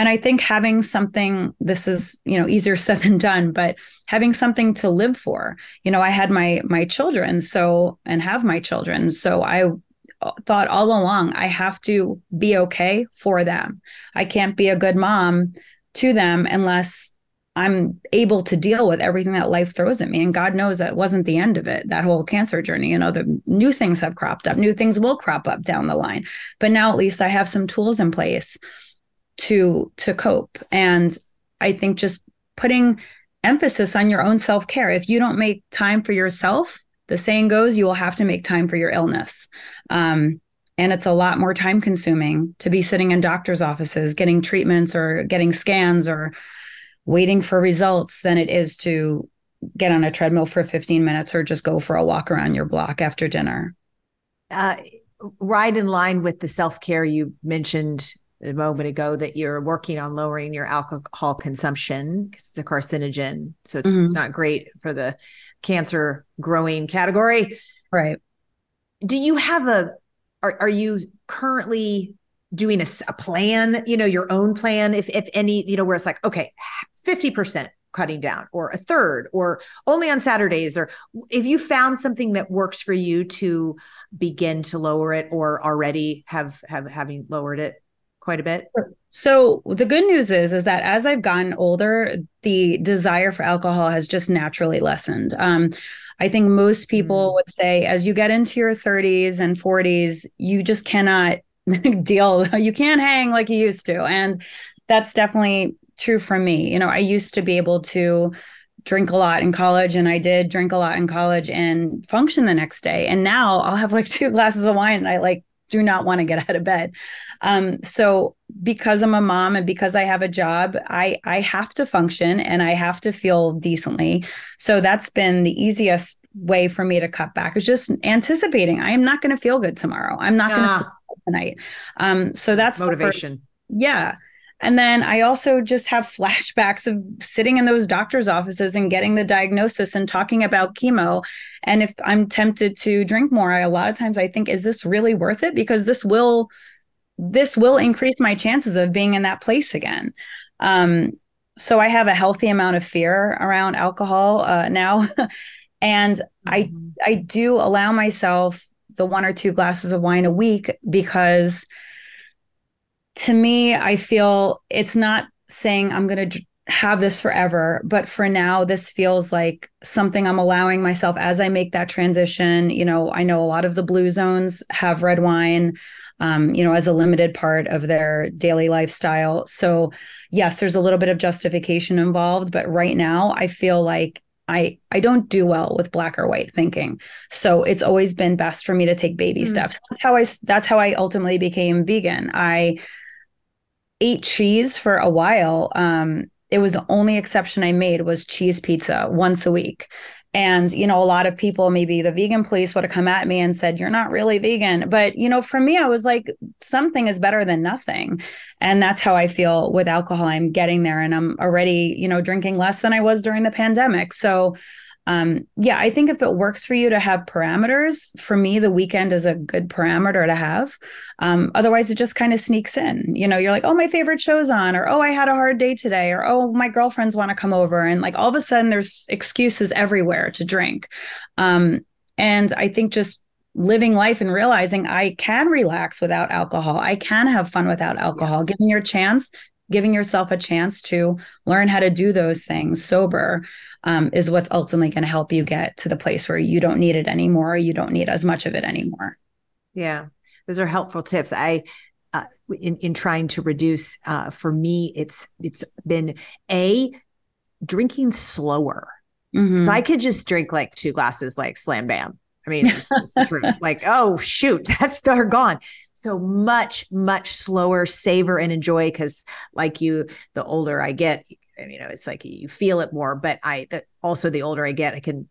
I think having something, this is, you know, easier said than done, but having something to live for. You know, I had my children, so I thought all along, I have to be okay for them. I can't be a good mom to them unless I'm able to deal with everything that life throws at me. And God knows that wasn't the end of it, that whole cancer journey. You know, the new things have cropped up, new things will crop up down the line. But now at least I have some tools in place to cope. And I think just putting emphasis on your own self-care. If you don't make time for yourself, the saying goes, you will have to make time for your illness. And it's a lot more time consuming to be sitting in doctor's offices, getting treatments or getting scans or waiting for results than it is to get on a treadmill for 15 minutes or just go for a walk around your block after dinner. Right in line with the self-care you mentioned a moment ago, that you're working on lowering your alcohol consumption because it's a carcinogen. So it's not great for the cancer growing category. Right. Do you have are you currently doing a plan, you know, your own plan, if any, you know, where it's like, okay, 50% cutting down or a third or only on Saturdays, or if you found something that works for you to begin to lower it or already having lowered it quite a bit? So the good news is that as I've gotten older, the desire for alcohol has just naturally lessened. I think most people would say as you get into your 30s and 40s, you just cannot deal. You can't hang like you used to. And that's definitely true for me. You know, I used to be able to drink a lot in college, and I did drink a lot in college and function the next day. And now I'll have like 2 glasses of wine and I like do not want to get out of bed. So because I'm a mom and because I have a job, I have to function and I have to feel decently. So that's been the easiest way for me to cut back, is just anticipating I am not going to feel good tomorrow. I'm not going to sleep tonight. So that's motivation. Yeah. And then I also just have flashbacks of sitting in those doctor's offices and getting the diagnosis and talking about chemo. And if I'm tempted to drink more, a lot of times I think, is this really worth it? Because this will increase my chances of being in that place again. So I have a healthy amount of fear around alcohol now. And I do allow myself the 1 or 2 glasses of wine a week, because to me, I feel it's not saying I'm going to have this forever, but for now, this feels like something I'm allowing myself as I make that transition. You know, I know a lot of the blue zones have red wine, you know, as a limited part of their daily lifestyle. So yes, there's a little bit of justification involved, but right now I feel like I don't do well with black or white thinking. So it's always been best for me to take baby steps. That's how I ultimately became vegan. I ate cheese for a while. It was the only exception I made was cheese pizza once a week. And, you know, a lot of people, maybe the vegan police would have come at me and said, you're not really vegan. But, you know, for me, I was like, something is better than nothing. And that's how I feel with alcohol. I'm getting there, and I'm already, you know, drinking less than I was during the pandemic. So, yeah, I think if it works for you to have parameters, for me, the weekend is a good parameter to have. Otherwise, it just kind of sneaks in. You know, you're like, oh, my favorite show's on, or, oh, I had a hard day today, or, oh, my girlfriends want to come over. And like all of a sudden there's excuses everywhere to drink. And I think just living life and realizing I can relax without alcohol. I can have fun without alcohol. Giving yourself a chance to learn how to do those things sober is what's ultimately going to help you get to the place where you don't need it anymore, or you don't need as much of it anymore. Yeah, those are helpful tips. In trying to reduce, for me, it's been drinking slower. Mm-hmm. So I could just drink like 2 glasses, like slam bam. I mean, it's the truth. Like, oh shoot, they're gone. So much slower, savor and enjoy. Cause like you, the older I get, you know, it's like you feel it more, but also the older I get, I can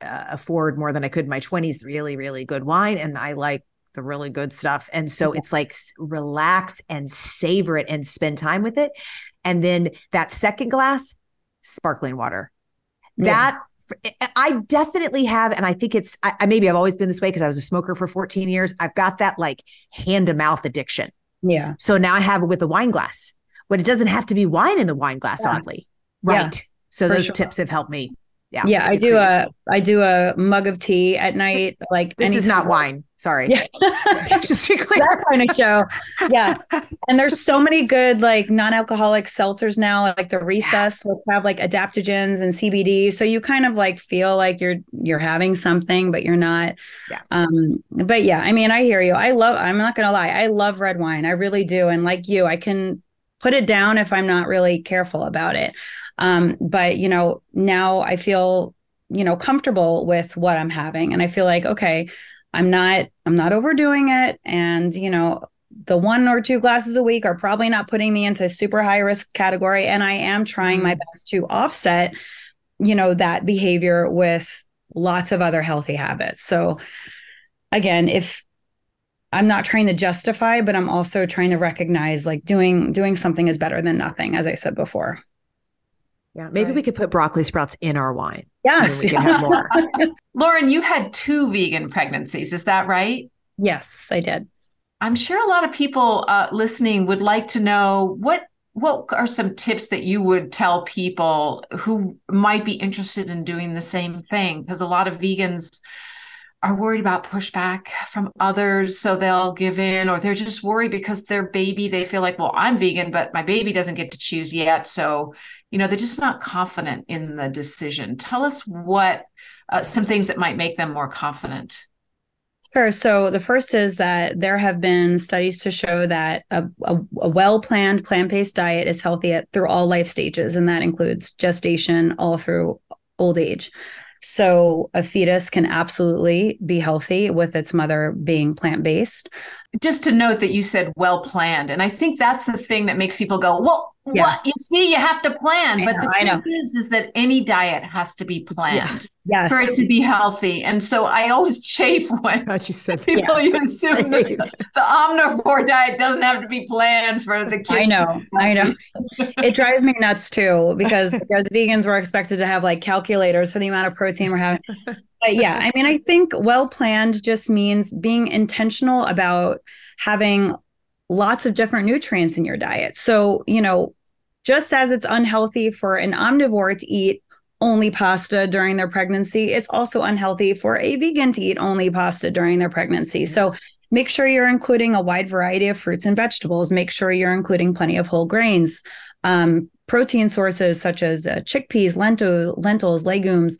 afford more than I could in my 20s, really, really good wine. And I like the really good stuff. And so it's like relax and savor it and spend time with it. And then that second glass, sparkling water. Yeah. That I definitely have. And I think maybe I've always been this way because I was a smoker for 14 years. I've got that like hand to mouth addiction. Yeah. So now I have it with a wine glass, but it doesn't have to be wine in the wine glass, oddly. Right. Yeah, so those tips have helped me. Yeah. Yeah. I do a mug of tea at night. Like this is not wine. Sorry. Yeah. Just to be clear. That kind of show. Yeah. And there's so many good like non-alcoholic seltzers now, like the Recess, which have like adaptogens and CBD. So you kind of like feel like you're having something, but you're not. Yeah. But yeah, I mean, I hear you. I'm not gonna lie, I love red wine. I really do. And like you, I can put it down if I'm not really careful about it. But, you know, now I feel, you know, comfortable with what I'm having. And I feel like, okay, I'm not overdoing it. And, you know, the 1 or 2 glasses a week are probably not putting me into super high risk category. And I am trying my best to offset, you know, that behavior with lots of other healthy habits. So again, if I'm not trying to justify, but I'm also trying to recognize like doing something is better than nothing, as I said before. Yeah, maybe we could put broccoli sprouts in our wine. Yes. And we can have more. Lauren, you had 2 vegan pregnancies. Is that right? Yes, I did. I'm sure a lot of people listening would like to know what are some tips that you would tell people who might be interested in doing the same thing? Because a lot of vegans are worried about pushback from others. So they'll give in, or they're just worried because their baby, they feel like, well, I'm vegan, but my baby doesn't get to choose yet. So, you know, they're just not confident in the decision. Tell us what some things that might make them more confident. Sure. So the first is that there have been studies to show that a well-planned plant-based diet is healthy through all life stages, and that includes gestation all through old age. So a fetus can absolutely be healthy with its mother being plant-based. Just to note that you said well-planned, and I think that's the thing that makes people go, well, yeah. What? You see, you have to plan. But the truth is that any diet has to be planned for it to be healthy. And so I always chafe when people assume that the omnivore diet doesn't have to be planned for the kids. I know. It drives me nuts too, because the vegans were expected to have like calculators for the amount of protein we're having. But yeah, I mean, I think well-planned just means being intentional about having lots of different nutrients in your diet. So, you know, just as it's unhealthy for an omnivore to eat only pasta during their pregnancy, it's also unhealthy for a vegan to eat only pasta during their pregnancy. So make sure you're including a wide variety of fruits and vegetables. Make sure you're including plenty of whole grains, protein sources such as chickpeas, lentils, legumes,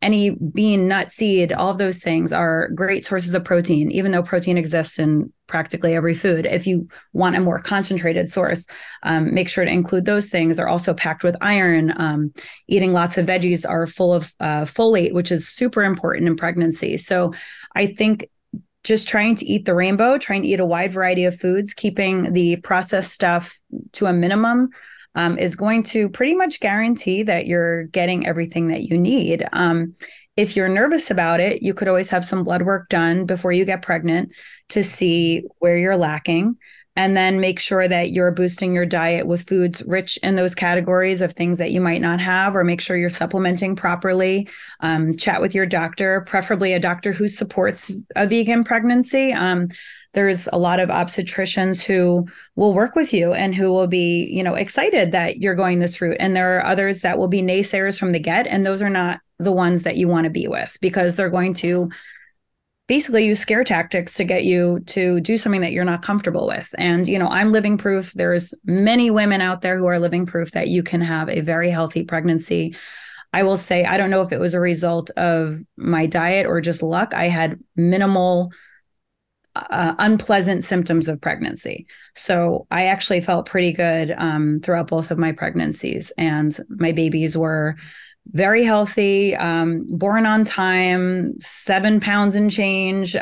any bean, nut, seed, all of those things are great sources of protein, even though protein exists in practically every food. If you want a more concentrated source, make sure to include those things. They're also packed with iron. Eating lots of veggies are full of folate, which is super important in pregnancy. So I think just trying to eat the rainbow, trying to eat a wide variety of foods, keeping the processed stuff to a minimum, is going to pretty much guarantee that you're getting everything that you need. If you're nervous about it, you could always have some blood work done before you get pregnant to see where you're lacking, and then make sure that you're boosting your diet with foods rich in those categories of things that you might not have, or make sure you're supplementing properly. Chat with your doctor, preferably a doctor who supports a vegan pregnancy. There's a lot of obstetricians who will work with you and who will be, you know, excited that you're going this route. And there are others that will be naysayers from the get, and those are not the ones that you want to be with, because they're going to basically use scare tactics to get you to do something that you're not comfortable with. And, you know, I'm living proof. There's many women out there who are living proof that you can have a very healthy pregnancy. I will say, I don't know if it was a result of my diet or just luck. I had minimal unpleasant symptoms of pregnancy. So I actually felt pretty good throughout both of my pregnancies, and my babies were very healthy, born on time, 7 pounds and change.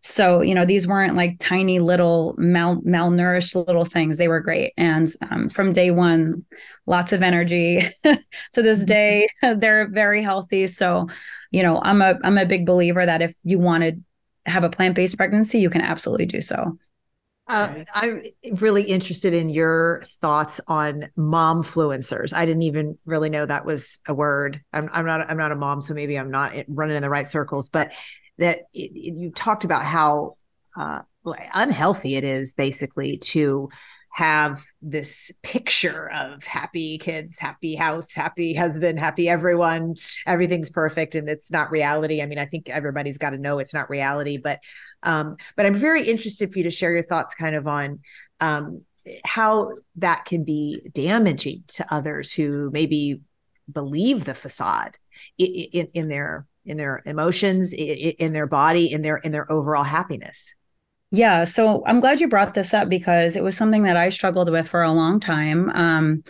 So, you know, these weren't like tiny little malnourished little things. They were great. And from day one, lots of energy to this day, they're very healthy. So, you know, I'm a big believer that if you wanted have a plant-based pregnancy, you can absolutely do so. I'm really interested in your thoughts on momfluencers. I didn't even really know that was a word. I'm not a mom, so maybe I'm not running in the right circles, but that you talked about how unhealthy it is basically to have this picture of happy kids, happy house, happy husband, happy everyone, everything's perfect. And it's not reality. I mean, I think everybody's got to know it's not reality, but I'm very interested for you to share your thoughts kind of on, how that can be damaging to others who maybe believe the facade in their emotions, in their body, in their overall happiness. Yeah. So I'm glad you brought this up, because it was something that I struggled with for a long time.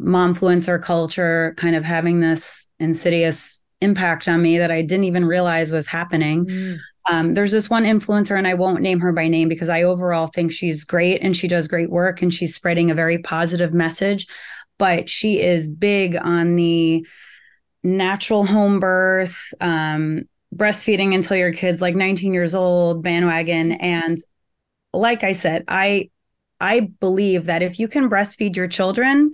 Momfluencer culture kind of having this insidious impact on me that I didn't even realize was happening. Mm. There's this one influencer, and I won't name her by name because I overall think she's great and she does great work and she's spreading a very positive message, but she is big on the natural home birth, breastfeeding until your kid's like 19 years old bandwagon. And like I said, I believe that if you can breastfeed your children,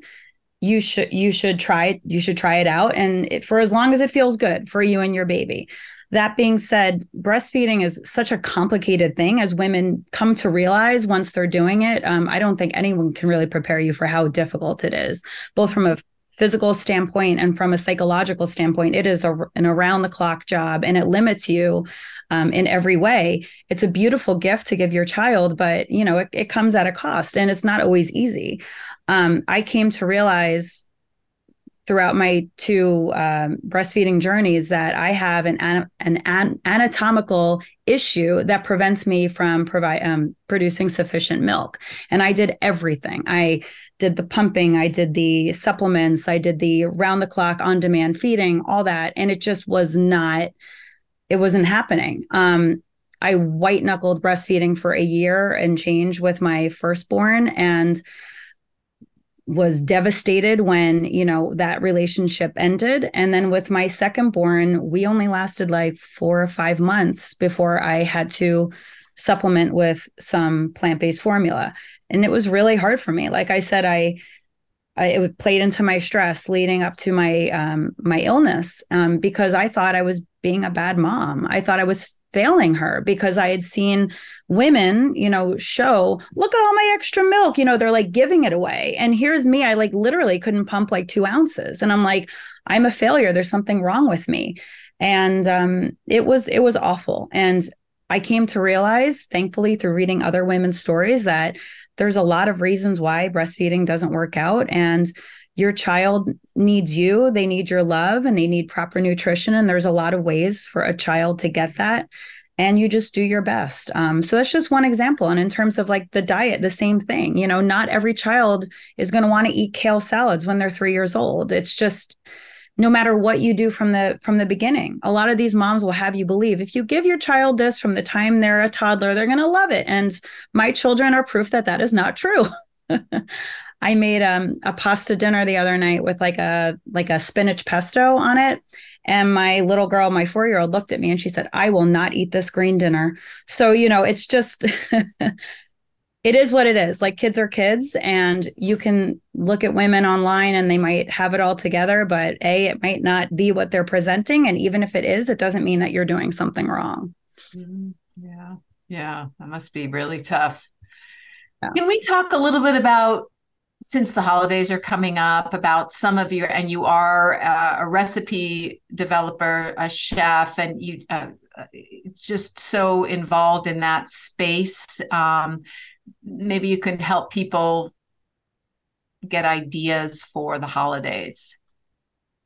you should try it out. And for as long as it feels good for you and your baby. That being said, breastfeeding is such a complicated thing, as women come to realize once they're doing it. I don't think anyone can really prepare you for how difficult it is, both from a physical standpoint and from a psychological standpoint. It is an around the clock job, and it limits you in every way. It's a beautiful gift to give your child, but you know, it comes at a cost, and it's not always easy. I came to realize throughout my two breastfeeding journeys that I have an anatomical issue that prevents me from producing sufficient milk. And I did everything. I did the pumping, I did the supplements, I did the round the clock on demand feeding, all that. And it just was not, it wasn't happening. I white knuckled breastfeeding for a year and change with my firstborn, and was devastated when, you know, that relationship ended. And then with my second born, we only lasted like 4 or 5 months before I had to supplement with some plant-based formula. And it was really hard for me. Like I said, it played into my stress leading up to my my illness because I thought I was being a bad mom. I thought I was failing her because I had seen women, you know, show, look at all my extra milk, you know, they're like giving it away. And here's me, I like literally couldn't pump like 2 ounces. And I'm like, I'm a failure. There's something wrong with me. And it was awful. And I came to realize, thankfully, through reading other women's stories, that there's a lot of reasons why breastfeeding doesn't work out. And your child needs you, they need your love, and they need proper nutrition. And there's a lot of ways for a child to get that. And you just do your best. So that's just one example. And in terms of like the diet, the same thing, you know, not every child is going to want to eat kale salads when they're 3 years old. It's just, no matter what you do from the beginning, a lot of these moms will have you believe if you give your child this from the time they're a toddler, they're going to love it. And my children are proof that that is not true. I made a pasta dinner the other night with like a spinach pesto on it. And my little girl, my 4-year-old, looked at me and she said, I will not eat this green dinner. So, you know, it's just, it is what it is. Like, kids are kids, and you can look at women online and they might have it all together, but A, it might not be what they're presenting. And even if it is, it doesn't mean that you're doing something wrong. Yeah. Yeah. That must be really tough. Yeah. Can we talk a little bit about, since the holidays are coming up, about some of your, and you are a recipe developer, a chef, and you just so involved in that space. Maybe you can help people get ideas for the holidays.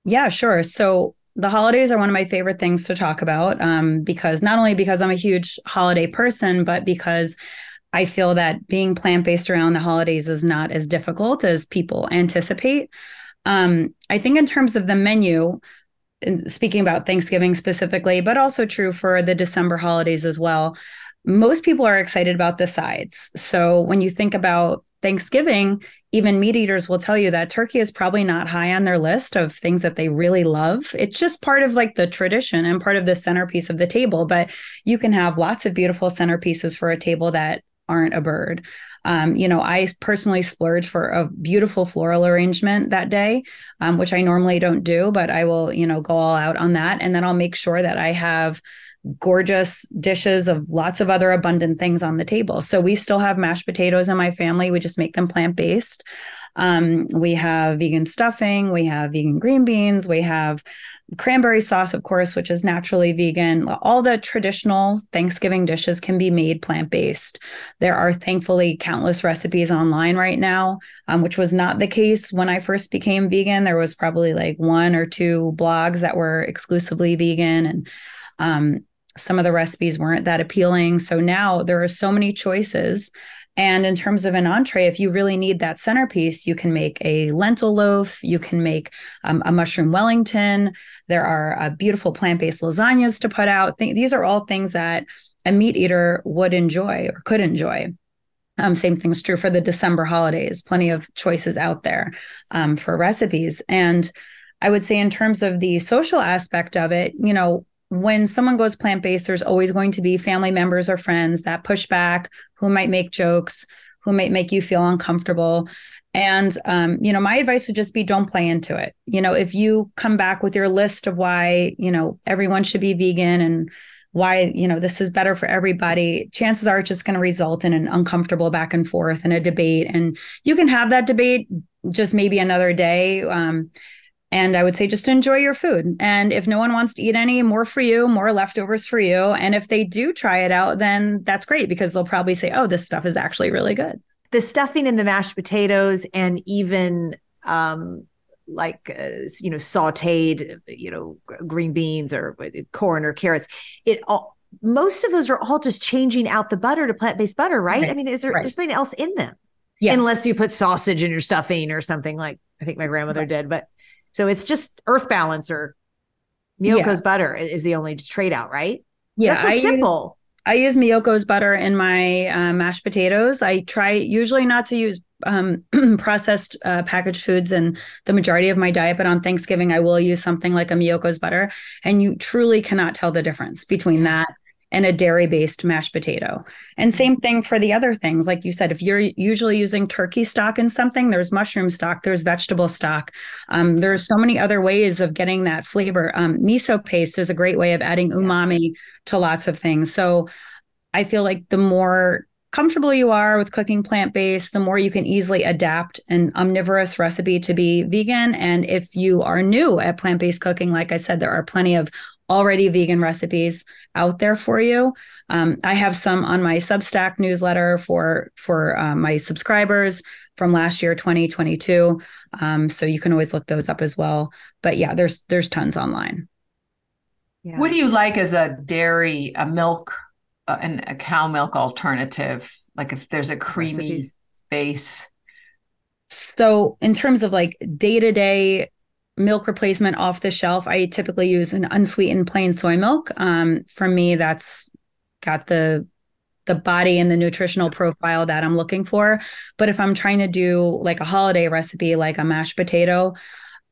Yeah, sure. So the holidays are one of my favorite things to talk about because not only because I'm a huge holiday person, but because I feel that being plant-based around the holidays is not as difficult as people anticipate. I think in terms of the menu, speaking about Thanksgiving specifically, but also true for the December holidays as well, most people are excited about the sides. So when you think about Thanksgiving, even meat eaters will tell you that turkey is probably not high on their list of things that they really love. It's just part of like the tradition and part of the centerpiece of the table, but you can have lots of beautiful centerpieces for a table that aren't a bird. You know, I personally splurge for a beautiful floral arrangement that day, which I normally don't do, but I will, you know, go all out on that. And then I'll make sure that I have gorgeous dishes of lots of other abundant things on the table. So we still have mashed potatoes in my family. We just make them plant-based. We have vegan stuffing. We have vegan green beans. We have cranberry sauce, of course, which is naturally vegan. All the traditional Thanksgiving dishes can be made plant-based. There are thankfully countless recipes online right now, which was not the case when I first became vegan. There was probably like 1 or 2 blogs that were exclusively vegan, and some of the recipes weren't that appealing. So now there are so many choices. And in terms of an entree, if you really need that centerpiece, you can make a lentil loaf, you can make a mushroom Wellington. There are beautiful plant-based lasagnas to put out. These are all things that a meat eater would enjoy or could enjoy. Same thing's true for the December holidays, plenty of choices out there for recipes. And I would say in terms of the social aspect of it, you know, when someone goes plant-based, there's always going to be family members or friends that push back, who might make jokes, who might make you feel uncomfortable. And, you know, my advice would just be don't play into it. You know, if you come back with your list of why, you know, everyone should be vegan and why, you know, this is better for everybody, chances are it's just going to result in an uncomfortable back and forth and a debate. And you can have that debate just maybe another day. And I would say just enjoy your food. And if no one wants to eat any, more for you, more leftovers for you. And if they do try it out, then that's great because they'll probably say, oh, this stuff is actually really good. The stuffing and the mashed potatoes and even like, sauteed, green beans or corn or carrots, most of those are all just changing out the butter to plant-based butter, right? I mean, there's nothing else in them, unless you put sausage in your stuffing or something like I think my grandmother did. But so it's just Earth Balance or Miyoko's butter is the only trade out, right? Yeah. That's so simple. I use Miyoko's butter in my mashed potatoes. I try usually not to use processed packaged foods in the majority of my diet, but on Thanksgiving, I will use something like a Miyoko's butter. And you truly cannot tell the difference between that and a dairy-based mashed potato. And same thing for the other things. Like you said, if you're usually using turkey stock in something, there's mushroom stock, there's vegetable stock. There's so many other ways of getting that flavor. Miso paste is a great way of adding umami to lots of things. So I feel like the more comfortable you are with cooking plant-based, the more you can easily adapt an omnivorous recipe to be vegan. And if you are new at plant-based cooking, like I said, there are plenty of already vegan recipes out there for you. I have some on my Substack newsletter for my subscribers from last year, 2022. So you can always look those up as well. But yeah, there's tons online. Yeah. What do you like as a dairy, a milk, and a cow milk alternative? Like if there's a creamy recipes. Base. So in terms of like day-to-day milk replacement off the shelf, I typically use an unsweetened plain soy milk. For me, that's got the body and the nutritional profile that I'm looking for. But if I'm trying to do like a holiday recipe, like a mashed potato,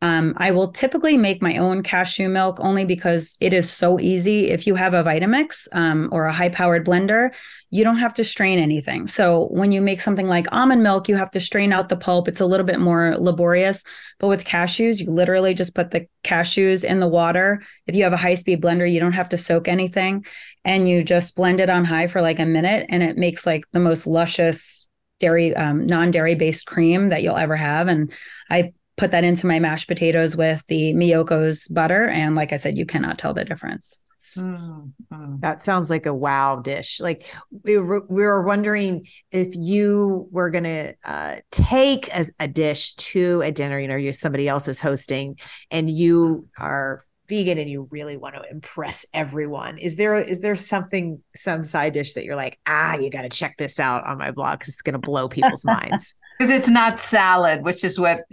I will typically make my own cashew milk only because it is so easy. If you have a Vitamix or a high-powered blender, you don't have to strain anything. So when you make something like almond milk, you have to strain out the pulp. It's a little bit more laborious. But with cashews, you literally just put the cashews in the water. If you have a high-speed blender, you don't have to soak anything. And you just blend it on high for like a minute, and it makes like the most luscious dairy, non-dairy-based cream that you'll ever have. And I put that into my mashed potatoes with the Miyoko's butter. And like I said, you cannot tell the difference. That sounds like a wow dish. Like we were wondering if you were going to take a dish to a dinner, somebody else is hosting and you are vegan and you really want to impress everyone. Is there something, some side dish that you're like, you got to check this out on my blog because it's going to blow people's minds? Because it's not salad, which is what,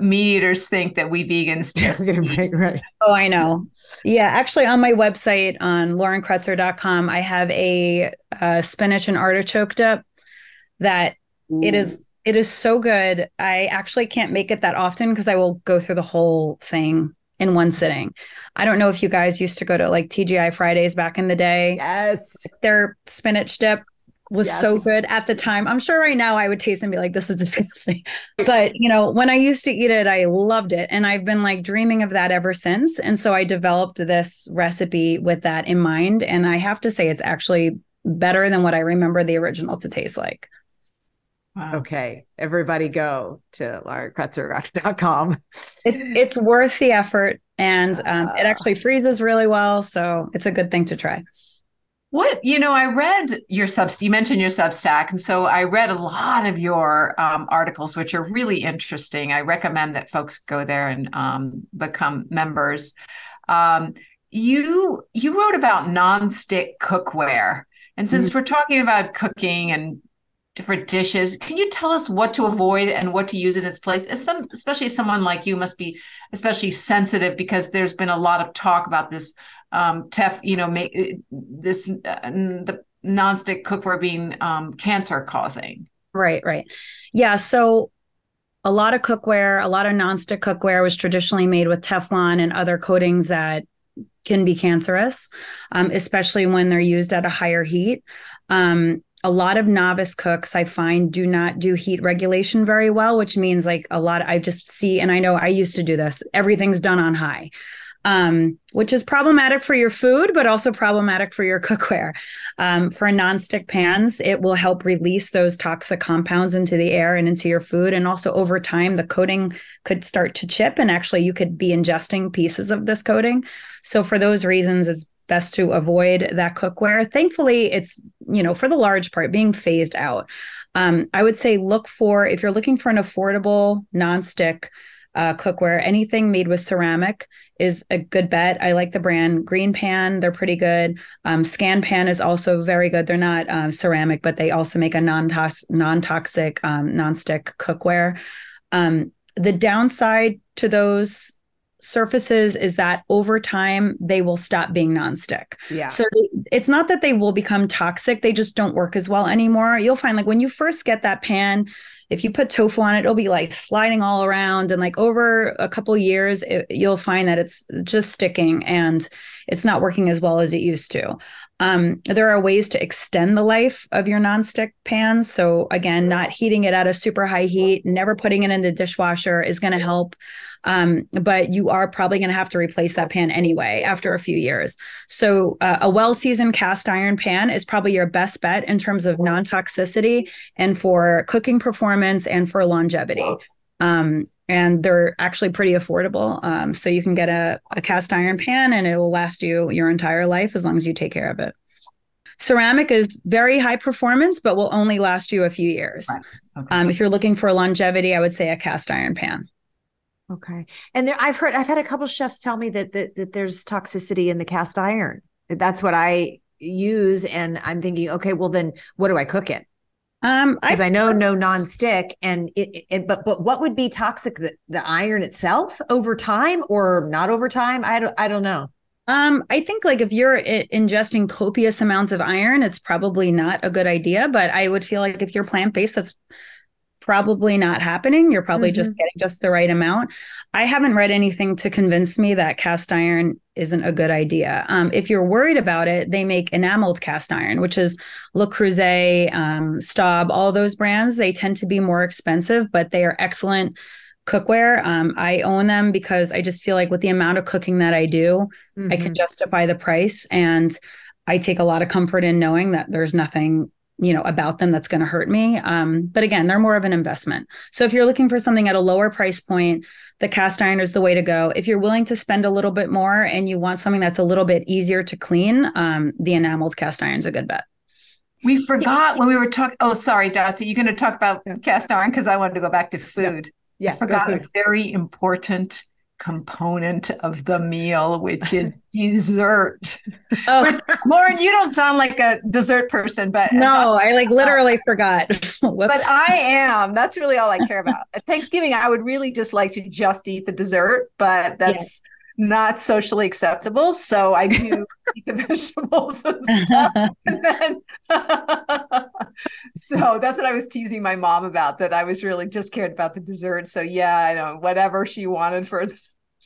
meat eaters think that we vegans just eat. Right. Oh, I know. Yeah. Actually, on my website, on laurenkretzer.com, I have a spinach and artichoke dip that it is so good. I actually can't make it that often because I will go through the whole thing in one sitting. I don't know if you guys used to go to like TGI Fridays back in the day. Yes. Their spinach dip was so good at the time. I'm sure right now I would taste and be like, this is disgusting. But, when I used to eat it, I loved it. And I've been like dreaming of that ever since. And so I developed this recipe with that in mind. And I have to say, it's actually better than what I remember the original to taste like. Wow. Okay. Everybody go to laurenkretzer.com. It's worth the effort. And it actually freezes really well. So it's a good thing to try. What, I read you mentioned your Substack. And so I read a lot of your articles, which are really interesting. I recommend that folks go there and become members. You wrote about nonstick cookware. And since we're talking about cooking and different dishes, can you tell us what to avoid and what to use in its place? Especially someone like you must be especially sensitive because there's been a lot of talk about this the nonstick cookware being cancer causing. Right. Yeah. So a lot of cookware, a lot of nonstick cookware was traditionally made with Teflon and other coatings that can be cancerous, especially when they're used at a higher heat. A lot of novice cooks I find do not do heat regulation very well, which means like I just see, and I know I used to do this, everything's done on high. Which is problematic for your food, but also problematic for your cookware. For nonstick pans, it will help release those toxic compounds into the air and into your food. And also over time, the coating could start to chip and actually you could be ingesting pieces of this coating. So for those reasons, it's best to avoid that cookware. Thankfully, it's, for the large part being phased out. I would say if you're looking for an affordable nonstick cookware. Anything made with ceramic is a good bet. I like the brand Green Pan. They're pretty good. Scan Pan is also very good. They're not ceramic, but they also make a non-toxic, non-stick cookware. The downside to those surfaces is that over time they will stop being nonstick. Yeah. So it's not that they will become toxic. They just don't work as well anymore. You'll find, like, when you first get that pan, if you put tofu on it, it'll be like sliding all around, and like over a couple years, you'll find that it's just sticking and it's not working as well as it used to. There are ways to extend the life of your nonstick pans. So again, not heating it at a super high heat, never putting it in the dishwasher is going to help. But you are probably going to have to replace that pan anyway after a few years. So a well-seasoned cast iron pan is probably your best bet in terms of non-toxicity and for cooking performance and for longevity. And they're actually pretty affordable. So you can get a cast iron pan and it will last you your entire life as long as you take care of it. Ceramic is very high performance, but will only last you a few years. Right. Okay. If you're looking for longevity, I would say a cast iron pan. Okay. And there, I've had a couple of chefs tell me that there's toxicity in the cast iron. That's what I use. And I'm thinking, okay, well then what do I cook in? Because I know no non-stick, and but what would be toxic? The iron itself over time or not over time? I don't know. I think, like, if you're ingesting copious amounts of iron, it's probably not a good idea, but I would feel like if you're plant-based, that's probably not happening. You're probably just getting just the right amount. I haven't read anything to convince me that cast iron isn't a good idea. If you're worried about it, they make enameled cast iron, which is Le Creuset, Staub, all those brands. They tend to be more expensive, but they are excellent cookware. I own them because I just feel like with the amount of cooking that I do, I can justify the price. And I take a lot of comfort in knowing that there's nothing about them that's going to hurt me. But again, they're more of an investment. So if you're looking for something at a lower price point, the cast iron is the way to go. If you're willing to spend a little bit more and you want something that's a little bit easier to clean, the enameled cast iron is a good bet. We forgot when we were talking. Oh, sorry, Dotsie, you're going to talk about cast iron because I wanted to go back to food. Yeah. I forgot a very important component of the meal, which is dessert. Oh, Lauren, you don't sound like a dessert person, but no, I like literally forgot. But I am. That's really all I care about. At Thanksgiving, I would really just like to just eat the dessert, but that's not socially acceptable. So I do eat the vegetables and stuff. And then, so that's what I was teasing my mom about, that I was really just cared about the dessert. So I know whatever she wanted for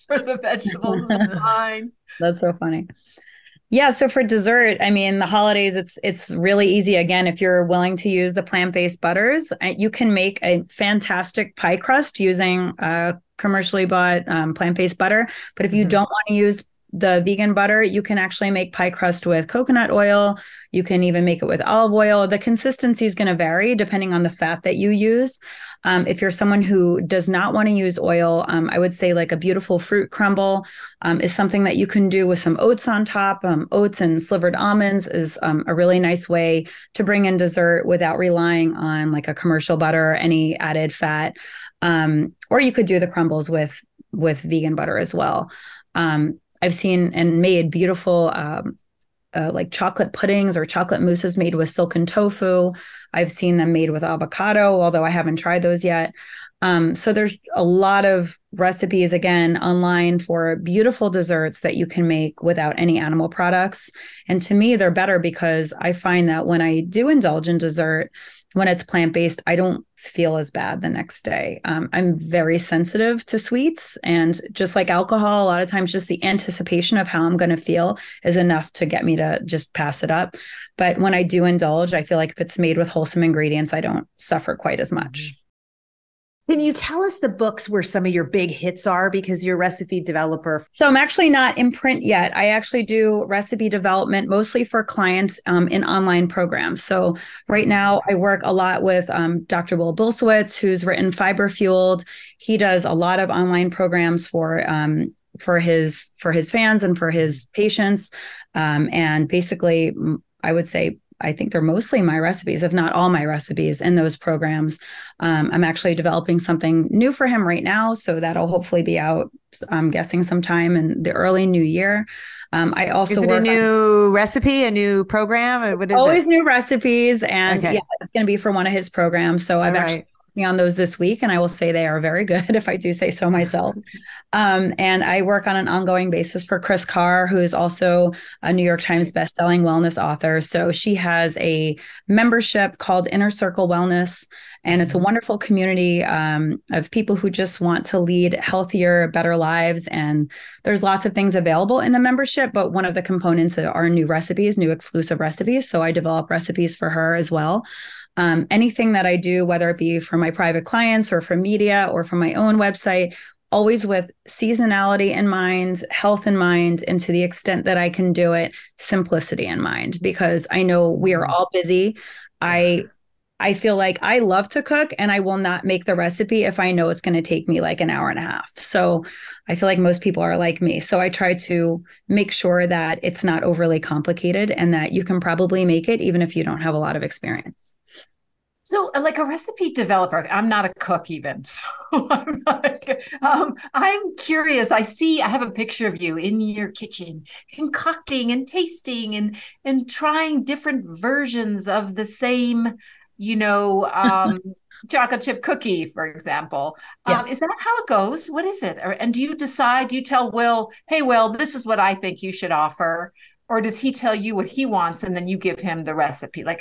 the vegetables was fine. That's so funny. Yeah. So for dessert, I mean, the holidays, it's really easy. Again, if you're willing to use the plant-based butters, you can make a fantastic pie crust using commercially bought plant-based butter. But if you don't want to use the vegan butter, you can actually make pie crust with coconut oil. You can even make it with olive oil. The consistency is going to vary depending on the fat that you use. If you're someone who does not want to use oil, I would say like a beautiful fruit crumble is something that you can do with some oats on top. Oats and slivered almonds is a really nice way to bring in dessert without relying on like a commercial butter or any added fat. Or you could do the crumbles with vegan butter as well. I've seen and made beautiful like chocolate puddings or chocolate mousses made with silken tofu. I've seen them made with avocado, although I haven't tried those yet. So there's a lot of recipes, again, online for beautiful desserts that you can make without any animal products. And to me, they're better because I find that when I do indulge in dessert, when it's plant-based, I don't feel as bad the next day. I'm very sensitive to sweets, and just like alcohol, a lot of times just the anticipation of how I'm going to feel is enough to get me to just pass it up. But when I do indulge, I feel like if it's made with wholesome ingredients, I don't suffer quite as much. Can you tell us the books where some of your big hits are, because you're a recipe developer? So I'm actually not in print yet. I actually do recipe development mostly for clients in online programs. So right now I work a lot with Dr. Will Bulsiewicz, who's written Fiber Fueled. He does a lot of online programs for his fans and for his patients. And basically, I would say I think they're mostly my recipes, if not all my recipes in those programs. I'm actually developing something new for him right now, so that'll hopefully be out, I'm guessing, sometime in the early new year. I also is it a new recipe, a new program? Or what is always it? New recipes. And okay. Yeah, it's going to be for one of his programs. So I'm actually working on those this week, and I will say they are very good, if I do say so myself. And I work on an ongoing basis for Chris Carr, who is also a New York Times bestselling wellness author. So she has a membership called Inner Circle Wellness, and it's a wonderful community of people who just want to lead healthier, better lives. And there's lots of things available in the membership, but one of the components are new recipes, new exclusive recipes. So I develop recipes for her as well. Anything that I do, whether it be for my private clients or for media or for my own website, always with seasonality in mind, health in mind, and to the extent that I can do it, simplicity in mind, because I know we are all busy. I feel like I love to cook, and I will not make the recipe if I know it's going to take me like an hour and a half. So I feel like most people are like me. So I try to make sure that it's not overly complicated and that you can probably make it even if you don't have a lot of experience. So like a recipe developer, I'm not a cook even. So I'm curious. I have a picture of you in your kitchen concocting and tasting and trying different versions of the same, chocolate chip cookie, for example. Yeah. Is that how it goes? What is it? And do you tell Will, hey, Will, this is what I think you should offer? Or does he tell you what he wants and then you give him the recipe? Like,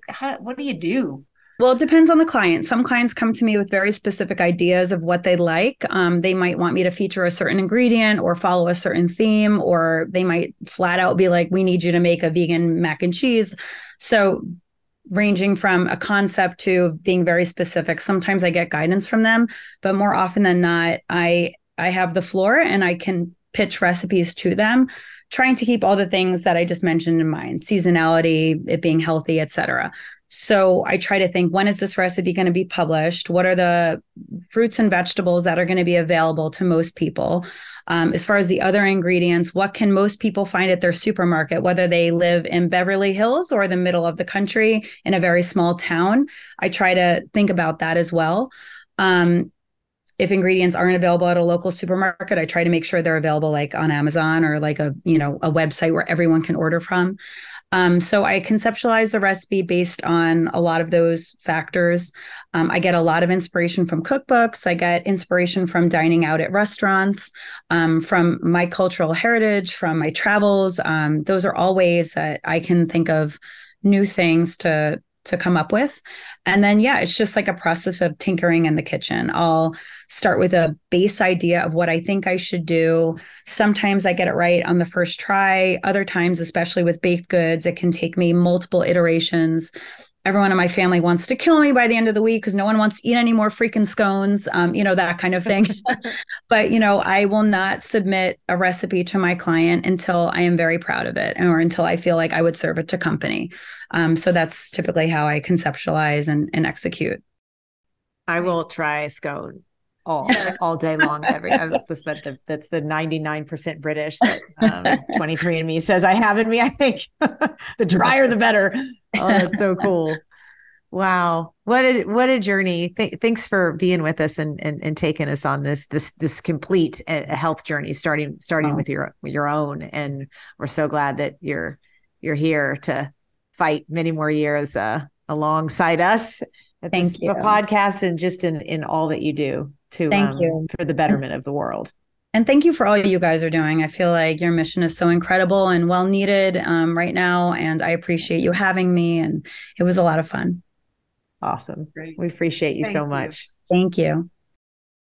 what do you do? Well, it depends on the client. Some clients come to me with very specific ideas of what they like. They might want me to feature a certain ingredient or follow a certain theme, or they might flat out be like, we need you to make a vegan mac and cheese. So ranging from a concept to being very specific. Sometimes I get guidance from them, but more often than not, I have the floor and I can pitch recipes to them, trying to keep all the things that I just mentioned in mind, seasonality, it being healthy, et cetera. So I try to think, when is this recipe going to be published? What are the fruits and vegetables that are going to be available to most people? As far as the other ingredients, what can most people find at their supermarket, whether they live in Beverly Hills or the middle of the country in a very small town? I try to think about that as well. If ingredients aren't available at a local supermarket, I try to make sure they're available like on Amazon or like a website where everyone can order from. So I conceptualize the recipe based on a lot of those factors. I get a lot of inspiration from cookbooks. I get inspiration from dining out at restaurants, from my cultural heritage, from my travels. Those are all ways that I can think of new things to come up with. And then, yeah, it's just like a process of tinkering in the kitchen. I'll start with a base idea of what I think I should do. Sometimes I get it right on the first try. Other times, especially with baked goods, it can take me multiple iterations. Everyone in my family wants to kill me by the end of the week because no one wants to eat any more freaking scones, that kind of thing. But, I will not submit a recipe to my client until I am very proud of it or until I feel like I would serve it to company. So that's typically how I conceptualize and execute. I will try scone all day long. That's the 99% British that 23andMe says I have in me, I think. The drier the better. Oh, that's so cool. Wow. What a journey. Thanks for being with us and taking us on this complete health journey, starting with your own. And we're so glad that you're here to fight many more years alongside us at this podcast and just in all that you do. Thank you for the betterment of the world. And thank you for all you guys are doing. I feel like your mission is so incredible and well needed right now. And I appreciate you having me. And it was a lot of fun. Awesome. Great. We appreciate you so much. Thank you.